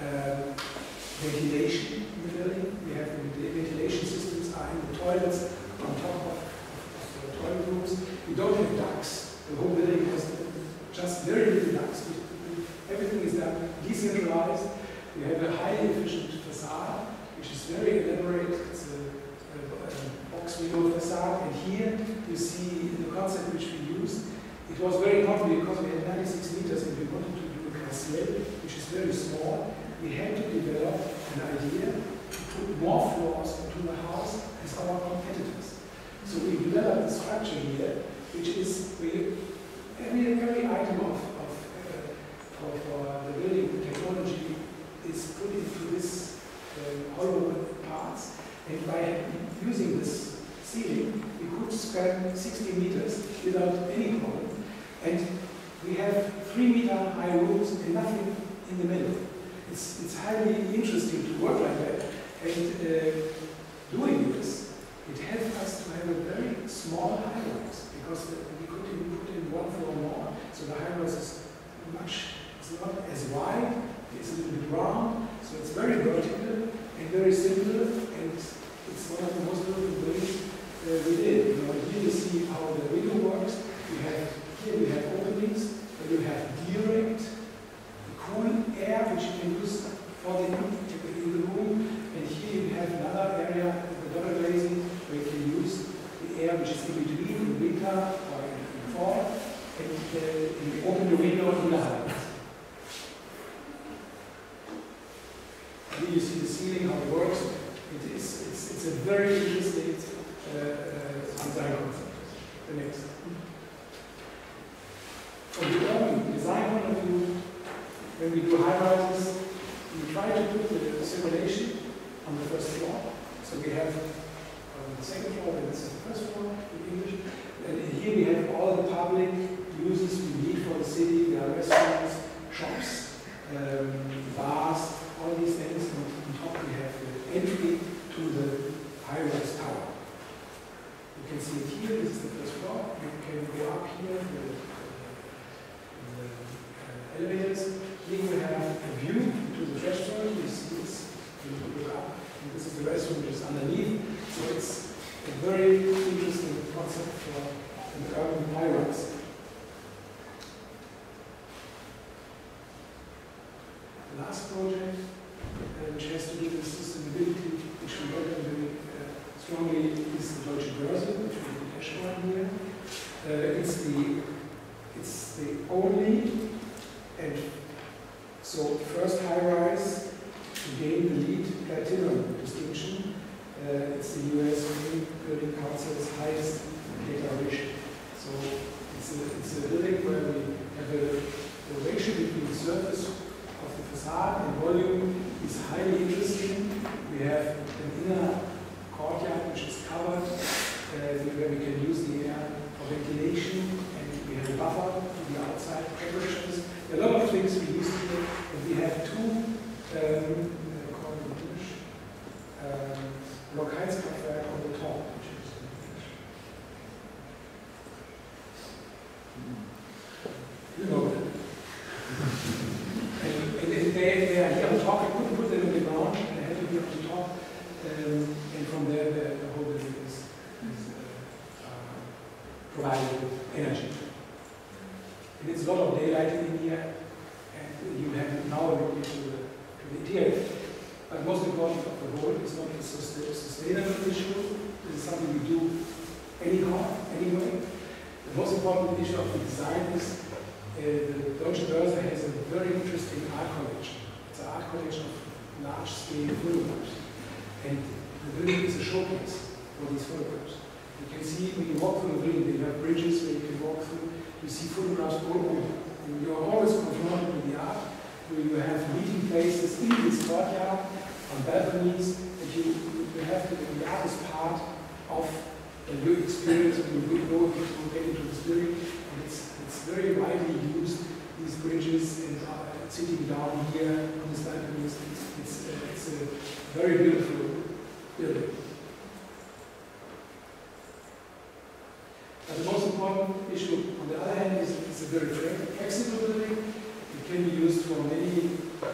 uh, ventilation in the building. We have ventilation systems are in the toilets, on top of, of the toilet rooms. We don't have ducts. The whole building has just very little ducts. Everything is done decentralized. We have a highly efficient facade, which is very elaborate. It's a, a, a box window facade. And here you see the concept which we used. It was very comfortable because we had ninety-six meters and we wanted to do a cassier, which is very small. We had to develop an idea to put more floors into the house as our competitors. So we developed a structure here, which is we, every, every item of, of For, for the building technology is put into this um, hollow parts, and by using this ceiling, we could span sixty meters without any problem. And we have three meter high rooms and nothing in the middle. It's, it's highly interesting to work like that. And uh, doing this, it helped us to have a very small high rise because we could put in one floor more, so the high rise is much. It's not as wide, it's a little bit round, so it's very vertical and very simple, and it's one of the most beautiful buildings uh, we did. You know, here you see how the window works. We have, here we have openings, but you have direct cooling air which you can use for the in the room, and here you have another area, the double glazing, where you can use the air which is in between in winter or in fall, and uh, you open the window in the house. You see the ceiling, how it works. It is, it's, it's a very interesting uh, uh, design concept. The next. From the urban design point of view, when we do high rises, we try to put the simulation on the first floor. So we have on the second floor, and this is the first floor in English. And here we have all the public uses we need for the city. There are restaurants, shops, um, bars. All these things, and on top we have the entry to the high-rise tower. You can see it here, this is the first floor. You can go up here in the, in the elevators. Here you have a view to the restaurant. You see this, you look up, and this is the restaurant which is underneath. So it's a very interesting concept for an urban high-rise. The last project, uh, which has to do with sustainability, which we work on very uh, strongly, is the Deutsche Börse, which we can show on here. Uh, it's, the, it's the only, and so first high rise to gain the lead platinum distinction. Uh, it's the U S Building Council's highest data ratio. So it's a, it's a building where we have a, a ratio between surface of the facade and volume is highly interesting. We have an inner courtyard which is covered, uh, where we can use the air for ventilation, and we have a buffer to the outside preparations. A lot of things we use here, and we have two um, um, Blockheizkraftwerk on the top. You know that. They, they are here on top, I couldn't put them in the ground But most important of the whole is not a sustainable issue. This is something we do anyhow, anyway. The most important issue of the design is uh, the Deutsche Börse has a very interesting art collection. It's an art collection of large-scale photographs. And the building is a showcase for these photographs. You can see when you walk through the building, they have bridges where you can walk through. You see photographs all over. And you are always confronted with the art. You have meeting places in this courtyard, on balconies, that you, you have to the art is part of your experience when you go to get into this building. And it's, it's very widely used, these bridges and uh, sitting down here on this balcony. It's, it's, uh, it's a very beautiful building. But the most important issue, on the other hand, is it's a very flexible building. It can be used for many, for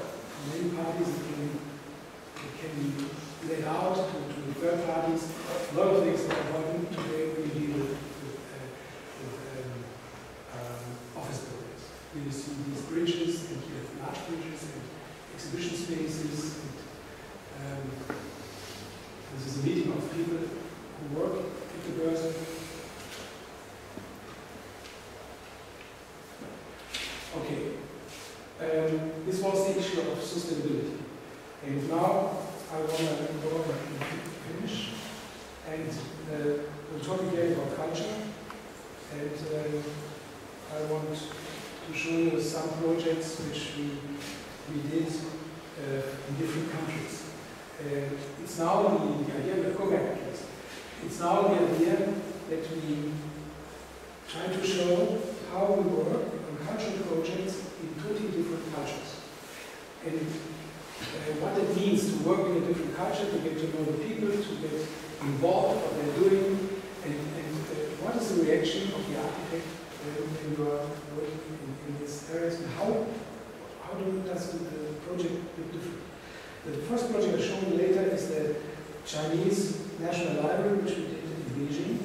many parties. It can, it can be let out to, to third parties. A lot of things are important today when we deal with, with, uh, with um, um, office buildings. You see these bridges, and you have large bridges, and exhibition spaces. And, um, this is a meeting of people who work at the Börse. Okay. Um, this was the issue of sustainability. And now I want to go and finish. And uh, we'll talk again about culture. And uh, I want to show you some projects which we, we did uh, in different countries. Uh, it's now the, the idea, go back at least. It's now the idea that we try to show how we work on cultural projects in totally different cultures. And uh, what it means to work in a different culture, to get to know the people, to get involved in what they're doing, and, and uh, what is the reaction of the architect uh, when you are working in, in these areas, and how, how do, does the project look different? The first project I'll show you later is the Chinese National Library, which we did in Beijing.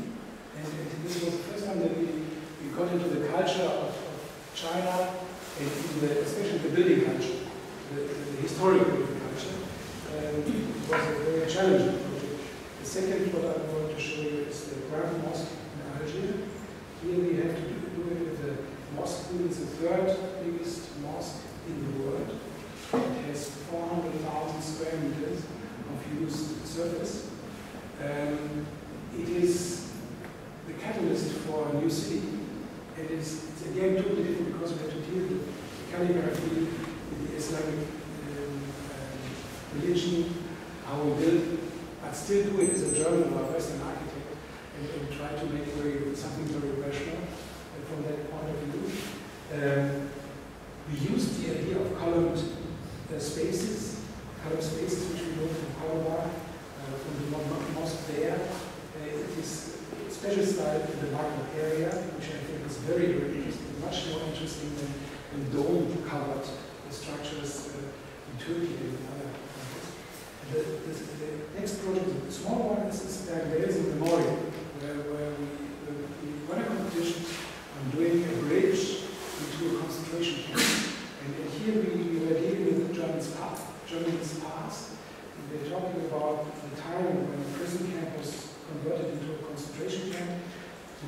And, and this was the first time that we, we got into the culture of, of China, and in the, especially the building culture, the, the historic building culture, um, it was a very challenging project. The second what I want to show you is the Grand Mosque in Algeria. Here we have to do it with the mosque, it's the third biggest mosque in the world. It has four hundred thousand square meters of used surface. Um, it is the catalyst for a new city. And it's, it's again totally different because we have to deal with the calligraphy, with the Islamic um, um, religion, how we build, but still do it as a German or Western architect and, and try to make very, something very rational uh, from that point of view. Um, we used the idea of columned uh, spaces, column spaces which we got from Harvard, uh, from the mosque there. Uh, it is a special style in the market area, which I think is very, very interesting, much more interesting than, than dome-covered structures uh, in Turkey and in other countries. The, the, the next project, the small one, is Bergwesen Memorial, where, where we, we won a competition on doing a bridge into a concentration camp. And, and here we, we were dealing with Germans past, Germans past, and they're talking about the time when the prison camp was converted into a concentration camp.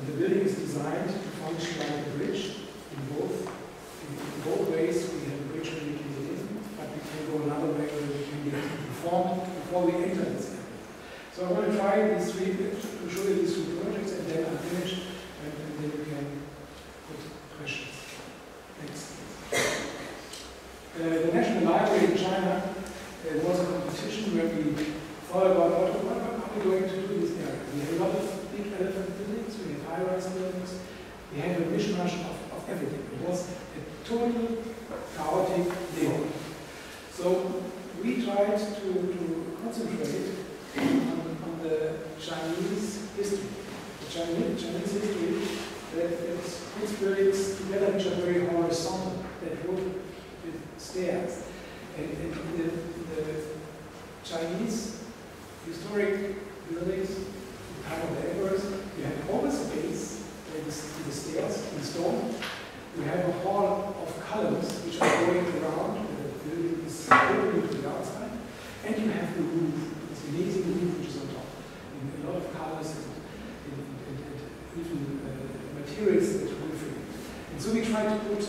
And the building is designed to function like a bridge in both, in, in both ways. We have a bridge where we can get in, but we can go another way where we can get informed before we enter this area. So I'm going to try these three, to show you these three projects, and then I'll finish, and, and then we can put questions. Thanks. Uh, the National Library in China uh, was a competition where we thought about what, what, what are we going to do in this area. We have a lot of big elephant buildings, we have high-rise buildings, we have a mishmash of, of everything. It was a total chaotic day. So we tried to, to concentrate on, on the Chinese history. The Chinese, Chinese history that, that puts buildings together which are very horizontal, that look with stairs. And, and the, the Chinese historic buildings, the time of the emperors, you have open space with the, the stairs in stone. You have a hall of columns which are going around, the building is open to the outside, and you and move. It's amazing move which is on top. In a lot of colors and, and, and, and even uh, materials that proliferate. And so we try to put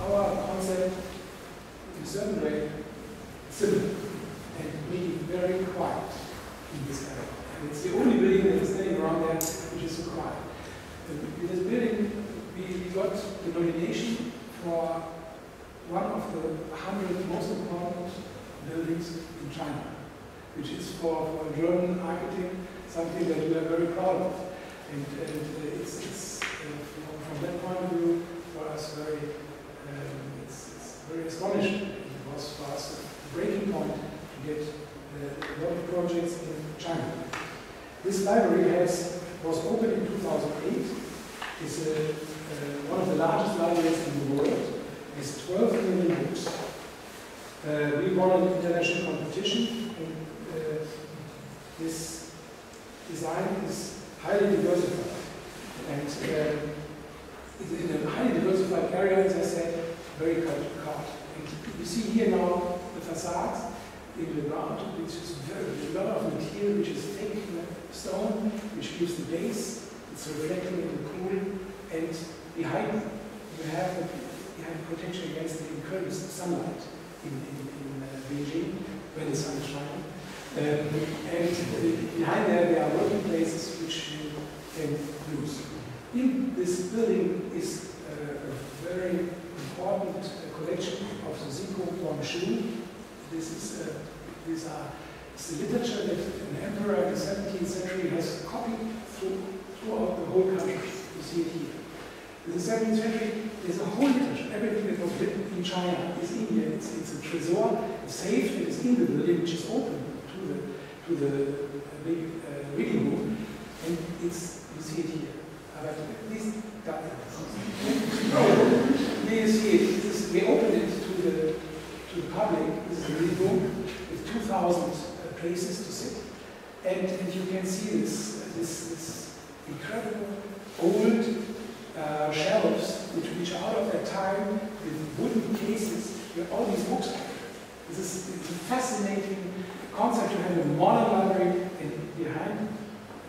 our concept in a certain way simple and make it very quiet in this area. And it's the only building that is standing around there which is so quiet. In this building, we got the nomination for one of the hundred most important buildings in China, which is for, for German architect something that we are very proud of. And, and it's, it's uh, from, from that point of view, for us, very, um, it's, it's very astonishing. It was for us a breaking point to get uh, a lot of projects in China. This library has was opened in two thousand eight. It's a, uh, one of the largest libraries in the world. It's twelve million books. Uh, we won an international competition, and uh, this design is highly diversified. And uh, it's in a highly diversified area, as I said, very cut-to-cut. And you see here now the facades in the ground, which is very, a lot of material which is thick stone, which gives the base. It's reflecting in the pool, and behind you have the protection against the incursions sunlight in, in, in uh, Beijing when the sun is shining. Um, and behind there, there are working places which you can use. In this building is uh, a very important uh, collection of the Ziku Quanshu. This is uh, these are it's the literature that an emperor in the seventeenth century has copied through, throughout the whole country. You see it here. In the seventeenth century, there's a whole literature. Everything that was written in China is in here. It's, it's a tresor, it's safe, and it's in the building, which is open to the, to the big uh, reading room. And it's, you see it here. I like to please, got it. There you see it. This is, we opened it to the, to the public. This is the reading room with two thousand places to sit, and, and you can see this, this, this incredible old uh, shelves, which, which are out of that time, with wooden cases, where all these books are. This is it's a fascinating concept. You have a modern library, and behind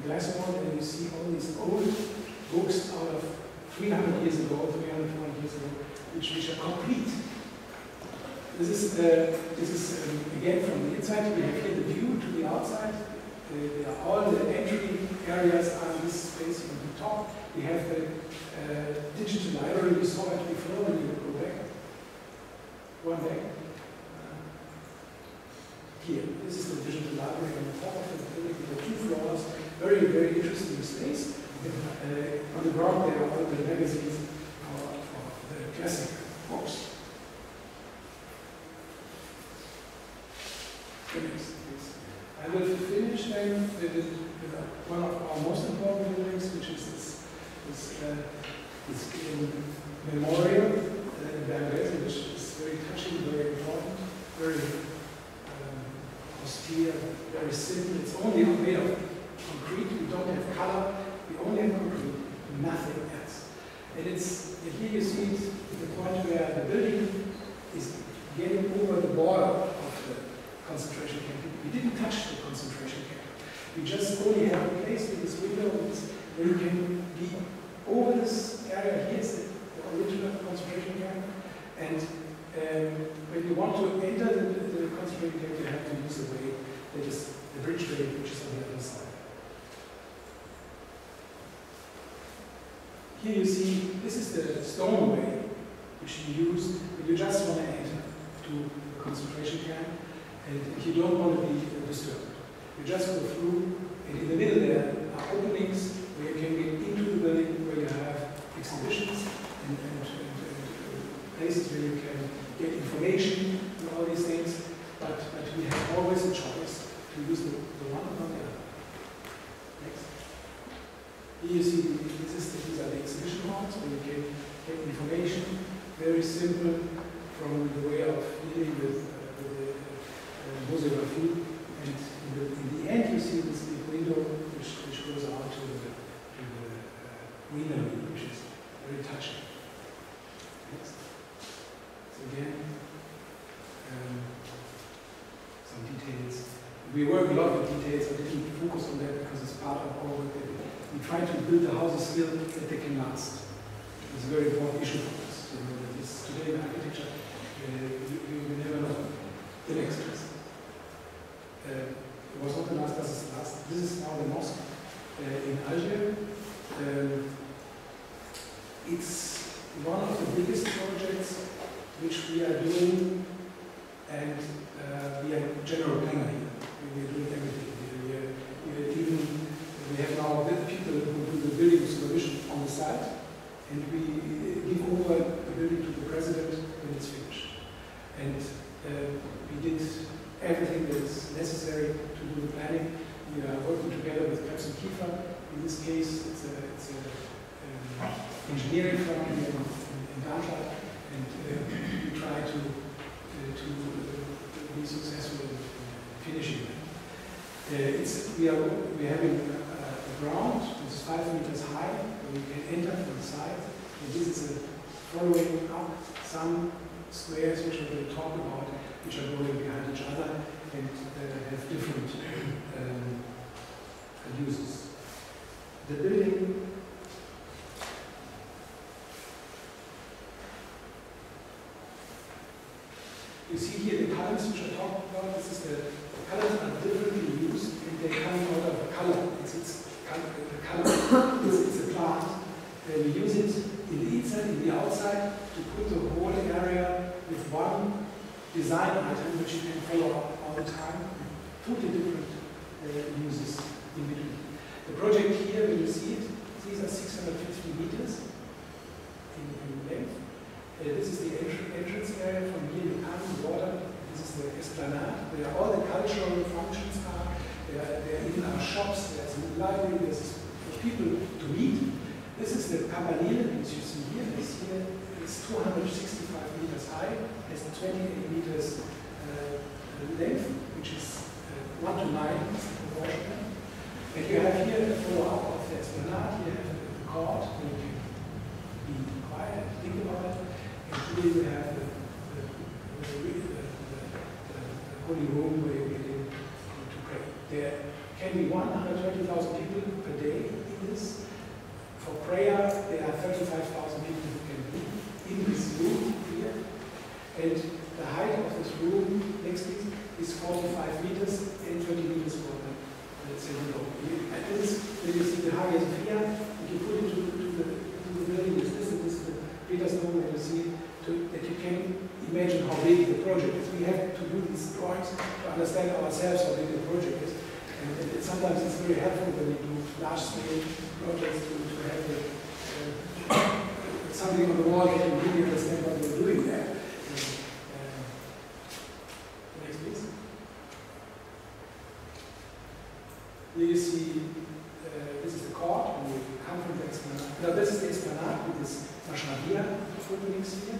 the glass wall, and you see all these old books out of three hundred years ago, three hundred, four hundred years ago, which, which are complete. This is, uh, this is um, again, from the inside, we have here the view to the outside. The, the, all the entry areas are in this space from the top. We have the uh, digital library. We saw it before when you go back. One back. Here. This is the digital library on the top of the building. There are two floors. Very, very interesting space. Uh, on the ground, there are all the magazines for, for the classic books. Yes, yes. I will finish then with, with one of our most important buildings, which is this, this, uh, this um, memorial uh, in Berlin, which is very touching, very important, very um, austere, very simple. It's only made of concrete. We don't have color. We only have concrete, nothing else. And it's and here you see it at the point where the building is getting over the border. Concentration camp. We didn't touch the concentration camp. We just only have a place with this window where you can be over this area. Here's the original concentration camp. And um, when you want to enter the, the concentration camp, you have to use the way that is the bridge way, which is on the other side. Here you see this is the stone way which you use when you just want to enter to the concentration camp. And if you don't want to be disturbed, you just go through, and in the middle there are openings where you can get into the building, where you have exhibitions and, and, and, and places where you can get information and all these things, but, but we have always a choice to use the, the one or the other. Next. Here you see this is the, these are the exhibition halls where you can get information, very simple, from the way of dealing with museography, and in the, in the end you see this big window which, which goes out to the, to the uh, window, which is very touching. Next. So again, um, some details in we work a lot with details. I didn't focus on that because it's part of our work. We try to build the houses still that they can last. It's a very important issue for us. So, uh, this, today in architecture, we uh, never know the next place. Uh, it was not the last, this is the last. This is now the mosque uh, in Algiers. Um, it's one of the biggest projects which we are doing, and uh, we are general planner here. We are doing everything. We are, we are even, we have now people who do the building supervision on the site, and we give over the building to the president when it's finished. And uh, we did everything that is necessary to do the planning. We are working together with Krebs and Kiefer. In this case, it's an it's a, um, engineering firm in, in Darmstadt, and uh, we try to, uh, to uh, be successful in finishing it. Uh, it's, we, are, we are having a, a ground that's five meters high, where you can enter from the side. And this is a following up some squares, which we're going to talk about, which are going behind each other and that have different um, uses. The building you see here, the colors which I talked about, this is the, the colors are differently used and they come out of a color. It's, it's color, the color is it's a plant. And we use it in the inside, in the outside, to put the whole area with one design item which you can follow up all the time. Totally different uh, uses in between. The project here, when you see it, these are six hundred fifty meters in, in length. Uh, this is the entr entrance area from here to come, the water. This is the esplanade, where all the cultural functions are. There are, there even are shops, there's a library, there's for people to meet. This is the Cabanel, which you see here. This here is two hundred sixty-five meters high, has twenty-eight meters uh, length, which is uh, one to nine proportional. And you have here the follow-up of the esplanade, you have the court, where you can be quiet, think about it, and here you have the, the, the, the, the holy room where you can to pray. There can be one hundred twenty thousand people per day in this. For prayer, there are thirty-five thousand people who can be in this room here. And the height of this room, next please, is forty-five meters and thirty meters for the Let's say, you know, this is, when you see the highest fear, if you put it to, to, the, to the building with this and this, the Petersdom, and you see to, that you can imagine how big the project is. We have to do these drawings to understand ourselves how big the project is. And, and it, sometimes it's very helpful when you do large scale projects to, to have the, uh, something on the wall that you really understand what you're doing there. And, uh, next, please. Here you see, uh, this is the court, and we come from the esplanade. Now, this is the esplanade with this Maschrabiya footprints here.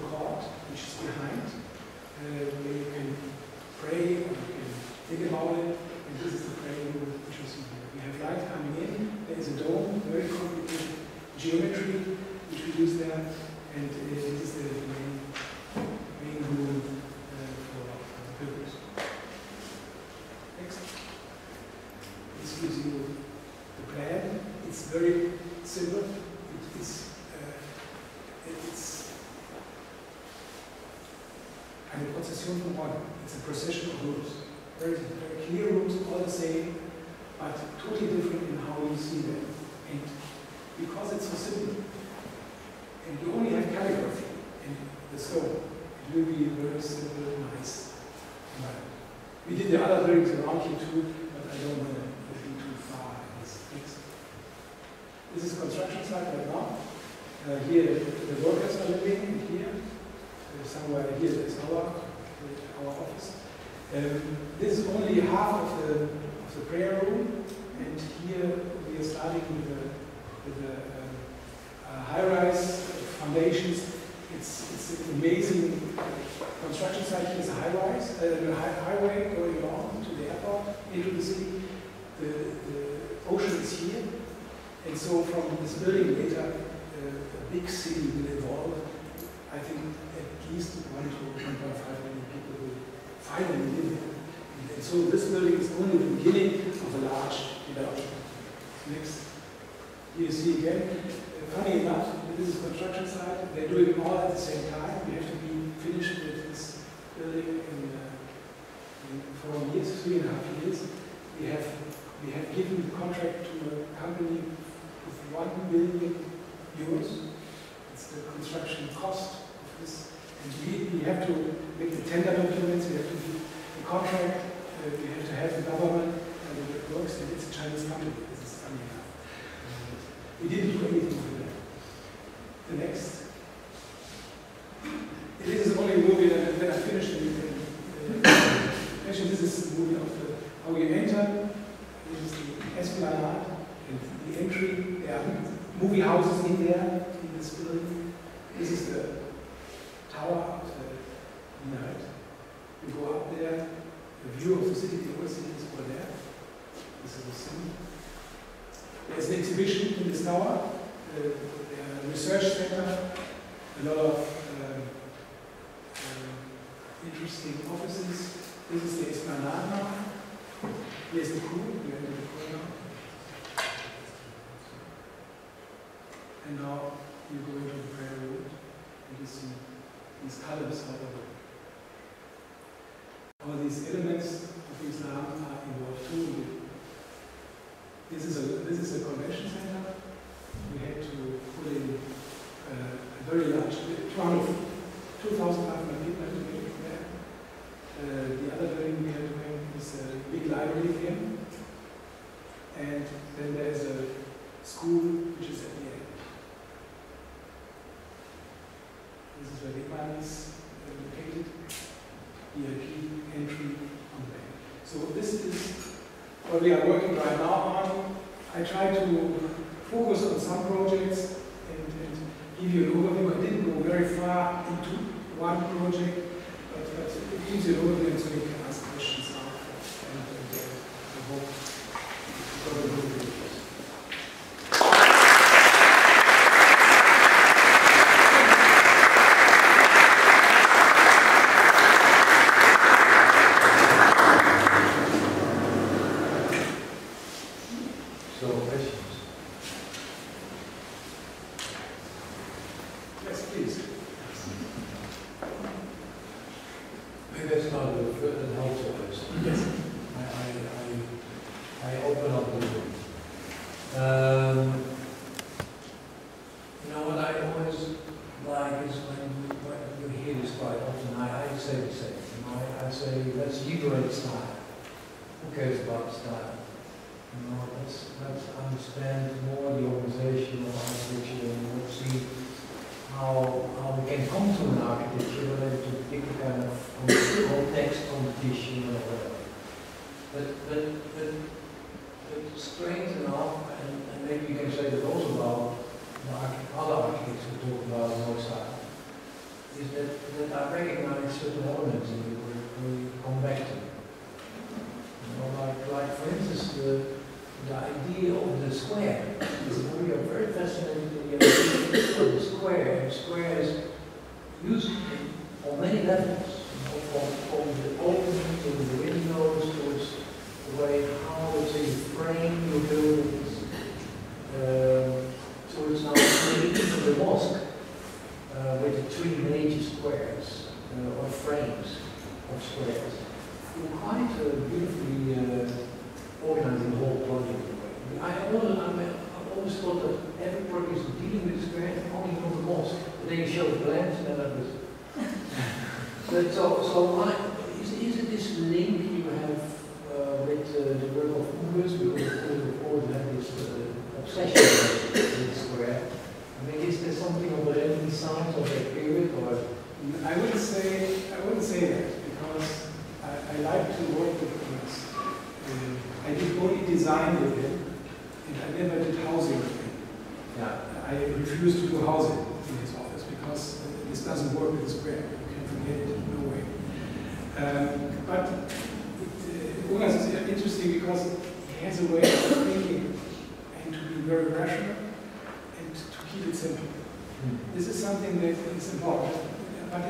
court, which is behind, uh, where you can pray, or you can think about it. And this is the praying room, which you see here. We have light coming in. There is a dome, very complicated geometry, which we use there. And uh, this is the main, main room uh, for, for the pilgrims. Next. This gives you the plan. It's very simple. It is, uh, it's eine Prozession from one. It's a procession of rooms. Very, very clear rooms, all the same, but totally different in how you see them. And because it's so simple, and you only have calligraphy in the stone, it will be very simple, nice. We did the other buildings around here too, but I don't want to. This is construction site right now. Uh, here the workers are living, and here, uh, somewhere here is our, uh, our office. Um, this is only half of the, of the prayer room, and here we are starting with the, with the um, uh, high-rise foundations. It's, it's an amazing construction site. Here's a high-rise, uh, high highway going on to the airport, into the city. The, the ocean is here. And so from this building later, uh, a big city will evolve. I think at least one to one point five million people will finally live there. And And so this building is only the beginning of a large development. Next, here you see again. Funny enough, this is a construction site. They're doing it all at the same time. We have to be finished with this building in, uh, in four years, three and a half years. We have we have given the contract to a company with one billion euros. It's the construction cost of this. And we, we have to make the tender documents. We have to do the contract. Uh, we have to have the government and it works. And it's a Chinese company. This is funny enough. We didn't do anything for that. The next. This is only a movie that, that I finished. And, uh, actually, this is the movie of the, how you enter. This is the Esplanade and the entry. There are movie houses in there, in this building. This is the tower of the night. You go up there, the view of the city, the whole city is over there. This is the city. There's an exhibition in this tower, uh, the research center, a lot of um, uh, interesting offices. This is the Esplanade now. Here's the pool, we enter the pool now. And now you go into the prayer room and you see these colors all over. All these elements of Islam are involved too. This is, a, this is a convention center. We had to put in uh, a very large, two thousand five hundred people had to make it there. Uh, the other thing we had to make is a big library here. And then there's a school which is at the end. This is where the Imam is located. V I P entry on the back. So this is what we are working right now on. I try to focus on some projects and, and give you an overview. I didn't go very far into one project, but, but it gives you an overview so you can ask questions after. And, and uh, I hope you got an overview.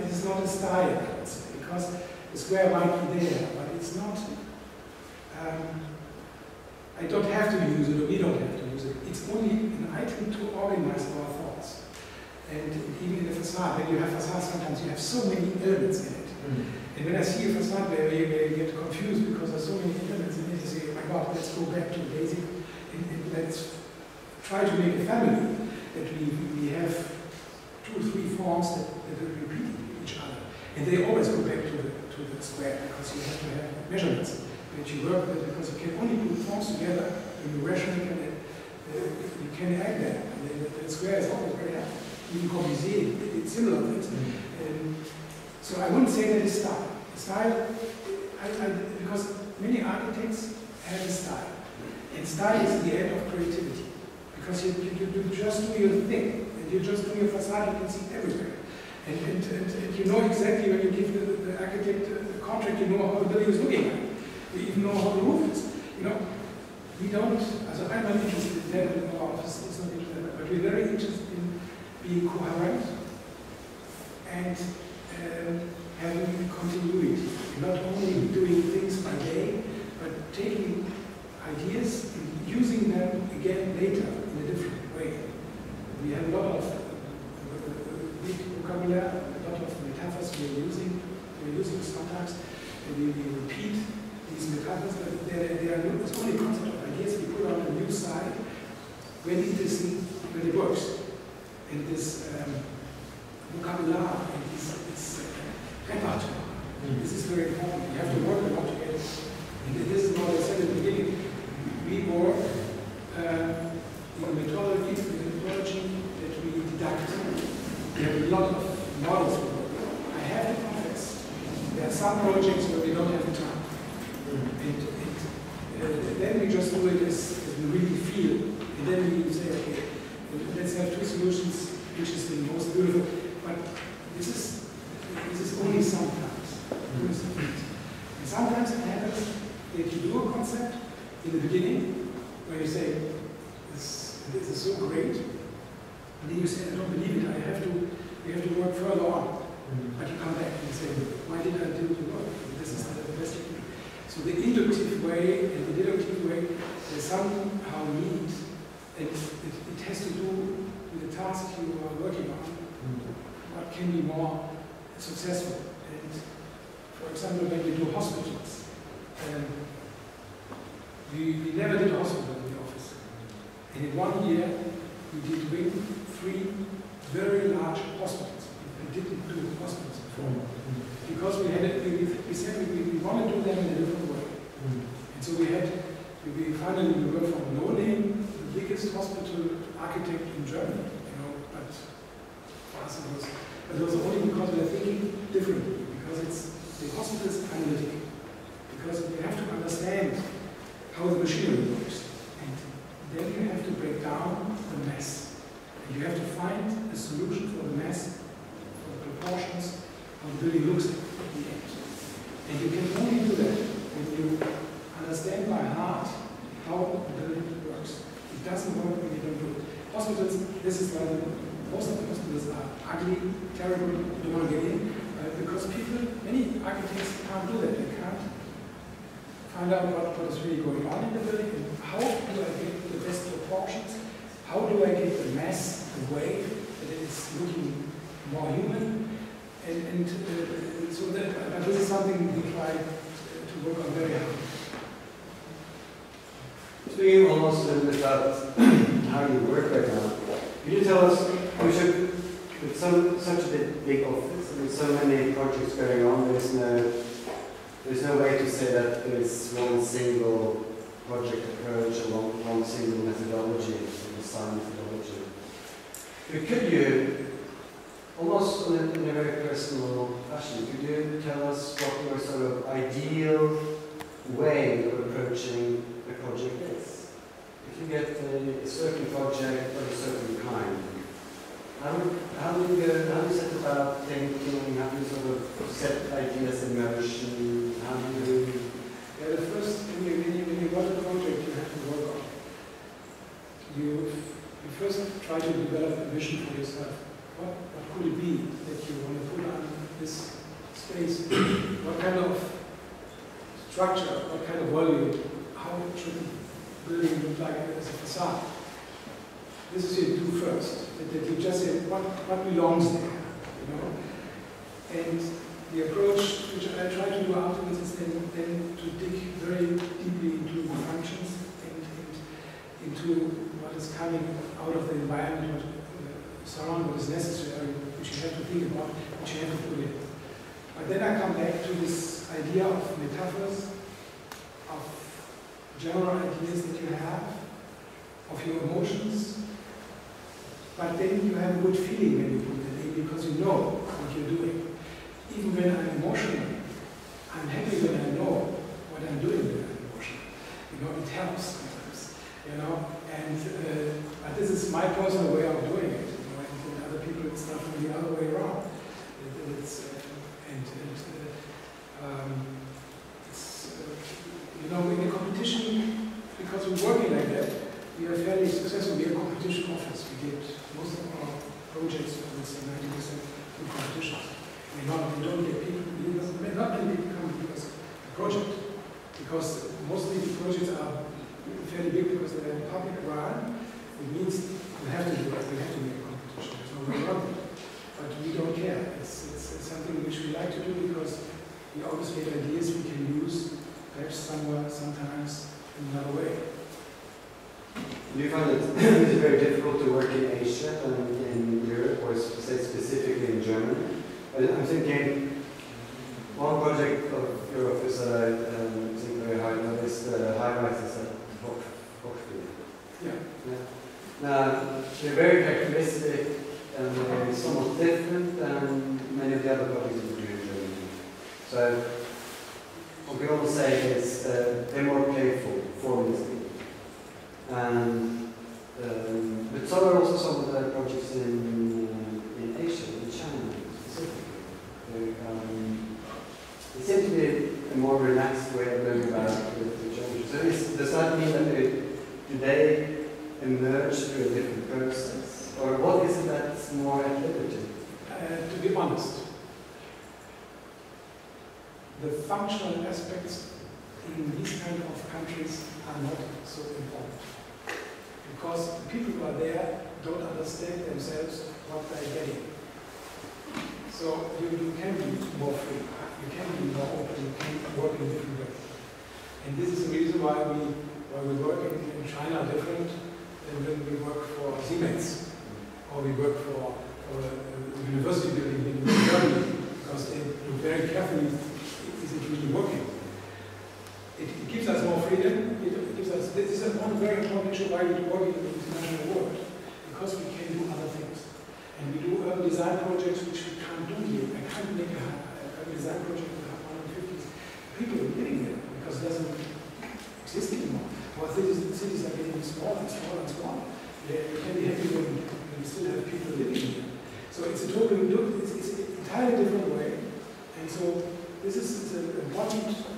It's not a style, because the square might be there, but it's not don't have to use it. It's only an item to organize our thoughts. And even in a facade, when you have facades, sometimes you have so many elements in it. Mm-hmm. And when I see a facade where you, where you get confused because there's so many elements in it, you say, oh my God, let's go back to the basic and, and let's try to make a family that we, we have two or three forms that, that are repeating each other. And they always go back to the, to the square because you have to have measurements that you work with because you can only put forms together when you rationally can, uh, you can act that. And the, the square is always very hard. Even Corbusier did similar things. Mm-hmm. um, so I wouldn't say that it's style. Style, I, I, because many architects have a style. And style is the end of creativity. Because you, you, you just do your thing. And you just do your facade, you can see everything. And, and, and, and you know exactly when you give the, the architect the contract, you know how the building is looking like. You even know how the roof is. You know, we don't, also I'm not interested in that in our office, it's not interested in that, but we're very interested in being coherent and um, having continuity. Not only doing things by day, but taking ideas and using them again later in a different way. We have a lot of uh, big vocabulary, a lot of metaphors we are using, we are using sometimes, and we, we repeat these metaphors, but they, they are not, it's only a concept of ideas we put on a new side when it is, when it works. And this um, vocabulary, and this, this uh, repertoire, mm-hmm. This is very important. You have to work a lot together. And this is what I said at the beginning. We work uh, in methodology, methodology that we deduct. We have a lot of models we work with. I have to confess, there are some projects where we don't have the time. Mm-hmm. And, and uh, then we just do it as, as we really feel. And then we say, okay, let's have two solutions, which is the most beautiful. But this is, this is only sometimes. And sometimes it happens that you do a concept in the beginning, where you say, this, this is so great. And then you say, I don't believe it, I have to, we have to work further on. But you come back and say, why did I do the work? This is the best you can. So the inductive way and the deductive way, they somehow need. It, it, it has to do with the task you are working on, what can be more successful. And for example, when we do hospitals, um, we, we never did a hospital in the office. And in one year, we did win three very large hospitals. We didn't do hospitals before. Mm-hmm. Because we, had a, we, we said we, we want to do them in a different way. Mm-hmm. And so we had, we, we finally we went from no name, biggest hospital architect in Germany, you know, but for us it was, but it was only because we are thinking differently, because it's, the hospital is analytic, because we have to understand how the machinery works, and then you have to break down the mess, and you have to find a solution for the mess, for the proportions, how the building looks at the end. And you can only do that when you understand by heart how the building works. It doesn't work when you don't do it. Hospitals, this is why most of the hospitals are ugly, terrible, you don't want to get in. Uh, because people, many architects can't do that. They can't find out what, what is really going on in the building and how do I get the best proportions, how do I get the mass away that it's looking more human. And, and uh, so that, uh, this is something we try to work on very hard. Speaking almost about how you work right now, could you tell us, we should, with some, such a big office, with so many projects going on, there's no, there's no way to say that there's one single project approach or one, one single methodology, or design methodology. But could you, almost in a, in a very personal fashion, could you tell us what your sort of ideal way of approaching a project is? If you get a, a certain project of a certain kind, how do, how do you how do you set about thinking? How do you sort of set ideas in motion? How do you? Yeah, the first when you when you when you got a project, you have to work on it. You you first try to develop a vision for yourself. What what could it be that you want to put on this space? What kind of structure? What kind of volume? How should building look like as a facade. This is your do first, that, that you just say what, what belongs there, you know. And the approach which I try to do afterwards is then, then to dig very deeply into the functions and, and into what is coming out of the environment, what uh, surround what is necessary, which you have to think about, which you have to put in. But then I come back to this idea of metaphors, of general ideas that you have, of your emotions. But then you have a good feeling when you put that in, because you know what you're doing. Even when I'm emotional, I'm happy when I know what I'm doing when I'm emotional. You know, it helps sometimes, you know. And uh, but this is my personal way of doing it. You know, and other people, it's not from the other way around. It, it's, uh, and and uh, um, it's, uh, you know, in a competition, because we're working like that, we are fairly successful. We are a competition office. We get most of our projects, I would say ninety percent, through competitions. We don't get people, we may not get people coming because the project, because mostly the projects are fairly big because they are in public run. It means we have to do it, we have to make a competition. There's no way around it. But we don't care. It's, it's, it's something which we like to do because we always get ideas we can use, perhaps somewhere, sometimes, in another way. Do you find it very difficult to work in Asia than in Europe, or say specifically in Germany? I'm thinking one project of your office that I um, think very highly of is the high-rises at Hochhafen. Yeah. yeah. Now, they're very characteristic and they're somewhat different than many of the other projects we do in Germany. So, what we always say is uh, they're more playful, formalistic. And, um, but so are also some of the projects in, uh, in Asia, in China specifically. Um, it seems to be a more relaxed way of learning about the, the challenge. So is, does that mean that they, do they emerge through a different process? Or what is it that's more attributed? Uh, to be honest, the functional aspects in these kind of countries are not so important. Because the people who are there don't understand themselves what they are getting. So you, you can be more free, you can be more open, you can work in different ways. And this is the reason why we, why we work in, in China different than when we work for Siemens, or we work for, for a, a university building in Germany, because they look very carefully, is it really working? It, it gives us more freedom. It, it gives us, this is one very important issue why we work in the international world. Because we can do other things. And we do urban design projects which we can't do here. I can't make a, a urban design project with one hundred fifty people living there because it doesn't exist anymore. Our cities, cities are getting smaller and smaller and smaller. Yeah, you can be happy when, when you still have people living here. So it's a totally look, it's, it's an entirely different way. And so this is an important.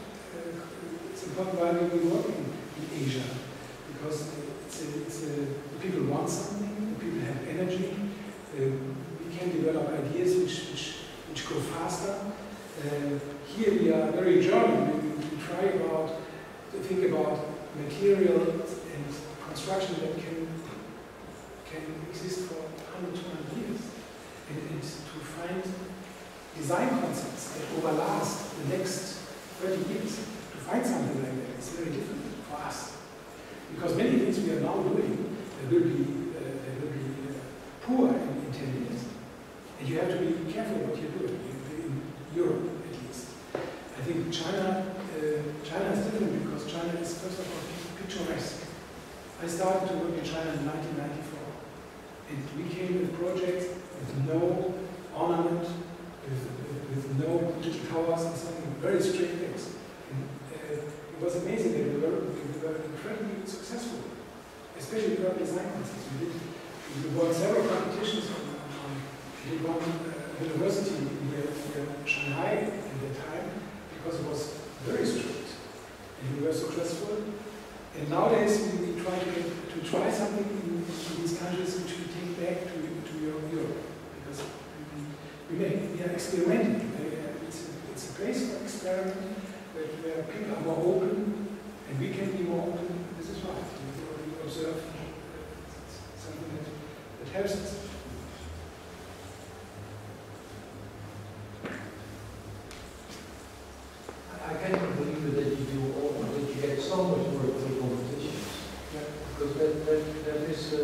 Important why we work in, in Asia, because it's a, it's a, the people want something, the people have energy, uh, we can develop ideas which, which, which go faster. Uh, here we are very German, we, we try about, to think about material and construction that can, can exist for one hundred, two hundred years, and, and to find design concepts that overlast the next thirty years. Find something like that, it's very different for us. Because many things we are now doing, they will be, uh, they will be uh, poor in, in ten years. And you have to be careful what you're doing, in, in Europe at least. I think China, uh, China is different because China is first of all picturesque. I started to work in China in nineteen ninety-four. And we came with projects with no ornament, with, with, with no little towers and something, very strict things. It was amazing that we were, we were incredibly successful, especially with our design concepts. We did we won several competitions on, on we did one uh, university near, near Shanghai at the time because it was very strict and we were successful. And nowadays we, we try to, to try something in, in these countries which we take back to, to Europe because we, we, make, we are experimenting. It's a, it's a place for experiment. Where people are more open, and we can be more open, this is right. comparisons. I cannot believe that you do all that you get so much work for competitions. Yeah. Because that, that, that is a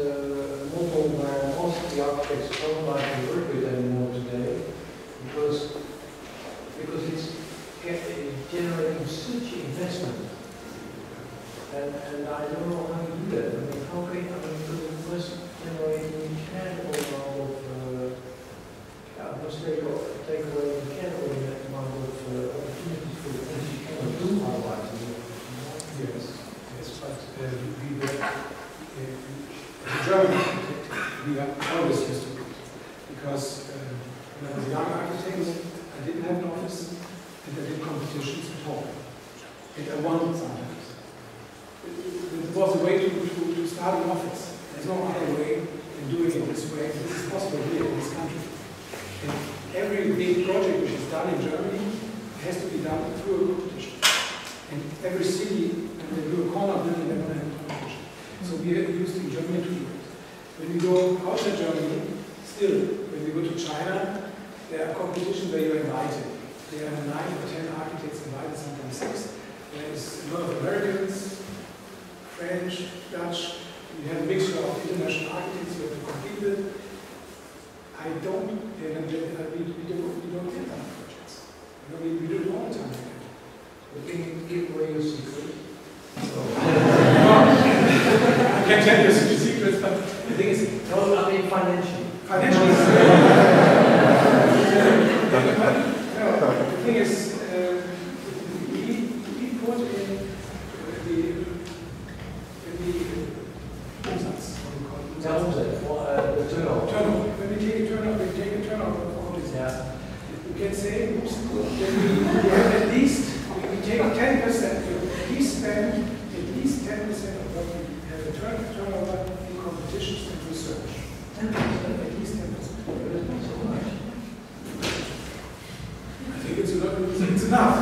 model where most of the architects don't like to work with anymore today, because because it's generating such investment. And, and I don't know how to do that. I mean, how can I mean, it must generate a channel of, uh, yeah, it must take, take away a channel of that amount of uh, opportunities for the things you cannot do otherwise. Yes, yes, but uh, we were, uh, German architect, we were always used to it. Because uh, when I was a young architect, I didn't have an office, and I did competitions at all. And I won something. It was a way to, to, to start an office. There's no other way than doing it this way. This is possible here in this country. And every big project which is done in Germany has to be done through a competition. And every city, when they do a corner building, they're going to have a competition. So we are used in Germany to do it. When we go outside Germany, still, when we go to China, there are competitions where you're invited. There are nine or ten architects invited, sometimes six. There is a lot of Americans, French, Dutch, you have a mixture of international architects you have to compete with. I don't, and we, we don't, we don't get that projects. You know, we, we do it all the time. We can give away your secret. So. I can tell you some secrets, but the thing is, no, I mean financial. Financial. No, the thing is, uh, we, we put in uh, the. Yeah, uh, the turnover. Turnover. When we take a turnover, we take a turnover of all this. Yeah. You can say, oops, at least, we take ten percent, at least spend at least ten percent of what we have a turnover in competitions and research. ten percent, at least ten percent. That's not so much. I think it's enough. It's enough.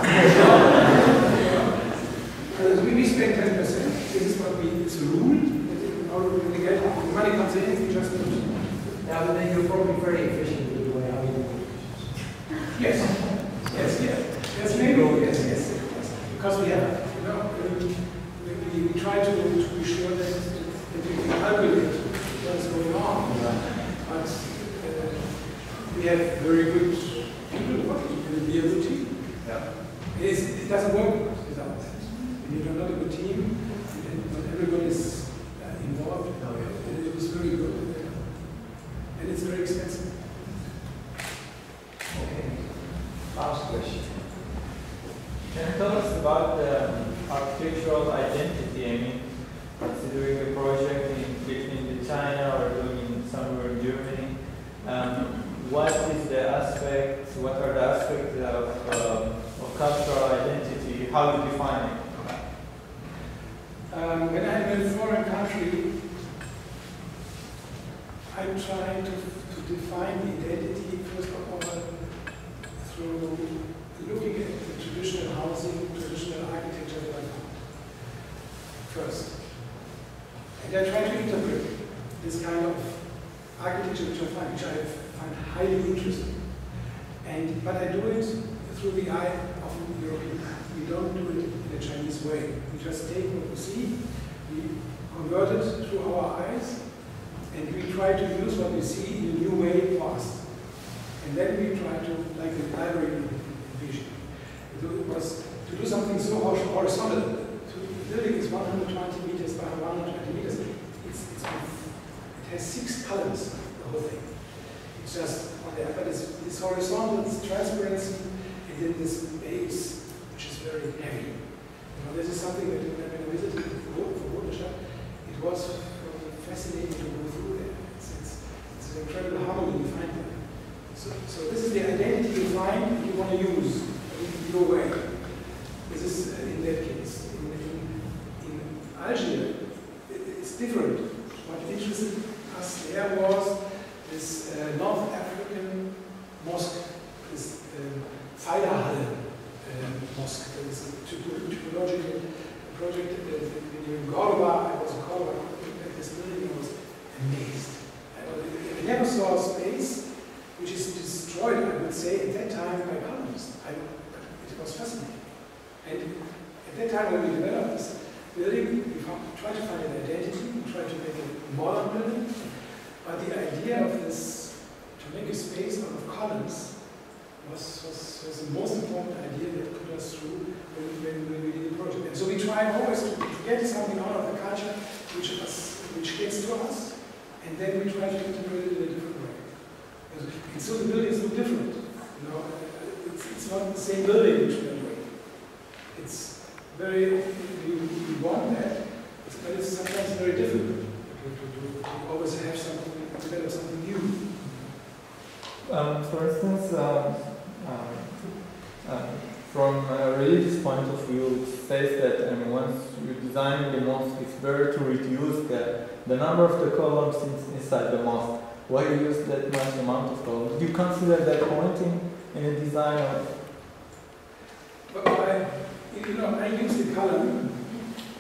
Because we spend ten percent. This is what we, it's a rule. When they get the money comes in, we just do it. Now, but then you're probably very efficient with the way how you do competitions. Yes. Yes, yes. Yes, maybe. Yes, yes, yes. Because we have, you know, we, we try to, to be sure that, that we can calculate what's going on. Yeah. But uh, we have very good people working in the good team. Yeah. It, is, it doesn't work without that. When you're not a good team, and not everybody is. Involved, and it was very good, and it's very expensive. Okay, last question. Can you tell us about the architectural identity? I mean, considering a project in, in China or doing somewhere in Germany, um, what is the aspect? What are the aspects of, uh, of cultural identity? How do you define it? Um, when I'm in a foreign country, I'm trying to, to define the identity, first of all, through looking at the traditional housing, traditional architecture that I found first. And I try to interpret this kind of architecture which I find, which I find highly interesting. And, but I do it through the eye of an European. We don't do it in a Chinese way. We just take what we see, we convert it through our eyes, and we try to use what we see in a new way for us. And then we try to, like the library vision, it was to do something so horizontal. The building is one hundred twenty meters by one hundred twenty meters. It's, it's, it has six colors, the whole thing. It's just on there, but it's, it's horizontal, it's transparency, and then this base, which is very heavy. Now, this is something that when I visited for Wunderstadt, it was fascinating to go through there. It's, it's, it's an incredible harmony you find there. So, so this is the identity you find you want to use in your way. This is in that case. In, in, in Algiers, it, it's different. What interested us there was this uh, North African mosque, this Pfeilerhalle. Um, Um, mosque. There is a typological project in Cordoba. I was in Cordoba at this building. I was amazed. I was, it dinosaur space, which is destroyed, I would say, at that time by colonists. It was fascinating. And at that time when we developed this building, we tried to find an identity, we tried to make a modern building, but the idea of this, to make a space out of columns, was, was, was the most important idea that put us through when, when, when we did the project. And so we try always to get something out of the culture which, us, which gets to us, and then we try to integrate it in a different way. And so the building is no different. You know, it's, it's not the same building which we are doing. It's very often we want that, but it's sometimes very difficult to always have something, develop something new. Um, for instance, um, um, um, from a religious point of view, it says that I mean, once you design the mosque, it's better to reduce the, the number of the columns in, inside the mosque. Why you use that much amount of columns? Do you consider that point in a design of? Well, I, you know, I use the column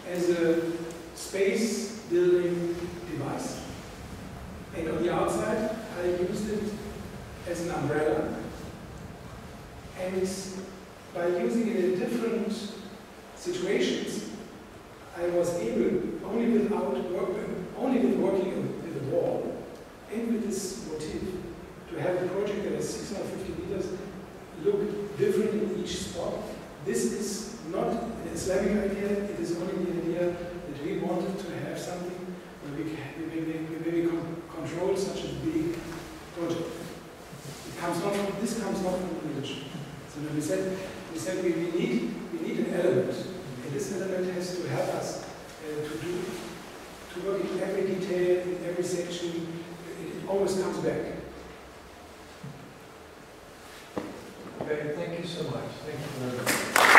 as a space building device. And on the outside, I used it as an umbrella. And by using it in different situations, I was able, only without working, only with working with the wall and with this motif, to have a project that is six hundred fifty meters look different in each spot. This is not an Islamic idea, it is only the idea that we wanted to have something where we can we, we, we control such a big project. It comes not from, this comes not from religion. So we said, we said we, we, need, we need an element, and this element has to help us uh, to do, to work in every detail, in every section, it, it always comes back. Okay, thank you so much. Thank you very much.